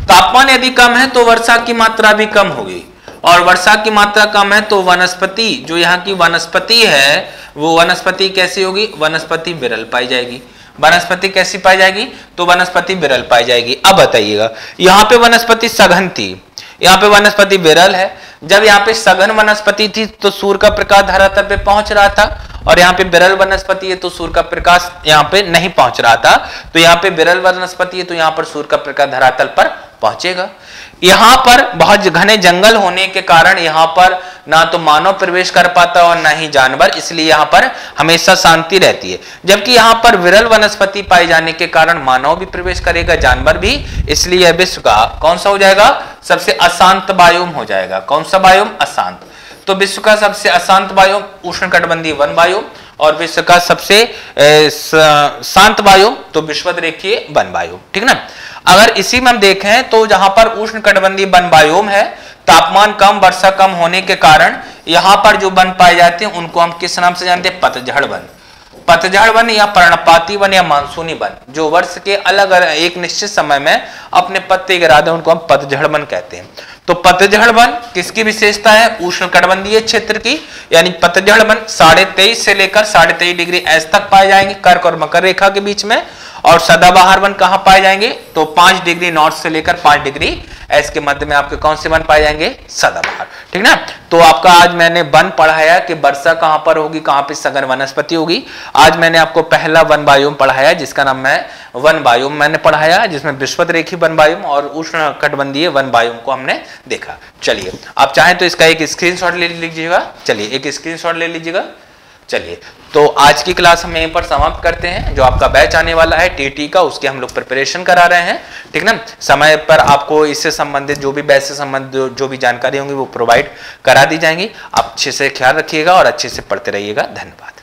तापमान यदि कम है तो वर्षा की मात्रा भी कम होगी, और वर्षा की मात्रा कम है तो वनस्पति, जो यहाँ की वनस्पति है, वो वनस्पति कैसी होगी? वनस्पति विरल पाई जाएगी। वनस्पति कैसी पाई जाएगी? तो वनस्पति विरल पाई जाएगी। अब बताइएगा यहाँ पे वनस्पति सघन थी, यहाँ पे वनस्पति विरल है। जब यहाँ पे सघन वनस्पति थी तो सूर्य का प्रकाश धरातल पे पहुंच रहा था, और यहाँ पे विरल वनस्पति है तो सूर्य का प्रकाश यहाँ पे नहीं पहुंच रहा था। तो यहाँ पे विरल वनस्पति है तो यहाँ पर सूर्य का प्रकाश धरातल पर पहुंचेगा। यहाँ पर बहुत घने जंगल होने के कारण यहाँ पर ना तो मानव प्रवेश कर पाता और ना ही जानवर, इसलिए यहाँ पर हमेशा शांति रहती है। जबकि यहाँ पर विरल वनस्पति पाए जाने के कारण मानव भी प्रवेश करेगा, जानवर भी, इसलिए यह विश्व का कौन सा हो जाएगा, सबसे अशांत वायुम हो जाएगा। कौन सा वायुम? अशांत। तो विश्व का सबसे अशांत वायुम उष्णकटिबंधीय वन वायुम, और विश्व का सबसे शांत वायुम तो विश्वतरेखीय वन वायुम, ठीक ना। अगर इसी में हम देखें तो जहां पर उष्णकटिबंधीय वन वायुम है, तापमान कम, वर्षा कम होने के कारण यहाँ पर जो वन पाए जाते हैं उनको हम किस नाम से जानते हैं? पतझड़ वन। पतझड़ वन या पर्णपाती वन या मानसूनी वन, जो वर्ष के अलग अलग एक निश्चित समय में अपने पत्ते गिरा दें, उनको हम पतझड़ वन कहते हैं। तो पतझड़ वन किसकी विशेषता है? उष्णकटिबंधीय क्षेत्र की, यानी पतझड़ वन 23.5 से लेकर 23.5 डिग्री एस तक पाए जाएंगे कर्क और मकर रेखा के बीच में। और सदाबहार वन कहाँ पाए जाएंगे? तो 5 डिग्री नॉर्थ से लेकर 5 डिग्री एस के मध्य में आपके कौन से वन पाए जाएंगे? सदाबहार, ठीक ना। तो आपका आज मैंने वन पढ़ाया कि वर्षा कहाँ पर होगी, कहाँ पे सघन वनस्पति होगी। आज मैंने आपको पहला वन वायुम पढ़ाया जिसका नाम मैं वन वायुम मैंने पढ़ाया, जिसमें विश्वतरेखी वन वायुम और उष्णकटिबंधीय वन वायुम को हमने देखा। चलिए आप चाहें तो इसका एक स्क्रीनशॉट ले लीजिएगा। चलिए एक स्क्रीनशॉट ले लीजिएगा। चलिए तो आज की क्लास हम यहीं पर समाप्त करते हैं। जो आपका बैच आने वाला है टीटी का, उसके हम लोग प्रिपरेशन करा रहे हैं, ठीक ना। समय पर आपको इससे संबंधित जो भी बैच से संबंधित जो भी जानकारी होंगी वो प्रोवाइड करा दी जाएंगी। आप अच्छे से ख्याल रखिएगा और अच्छे से पढ़ते रहिएगा। धन्यवाद।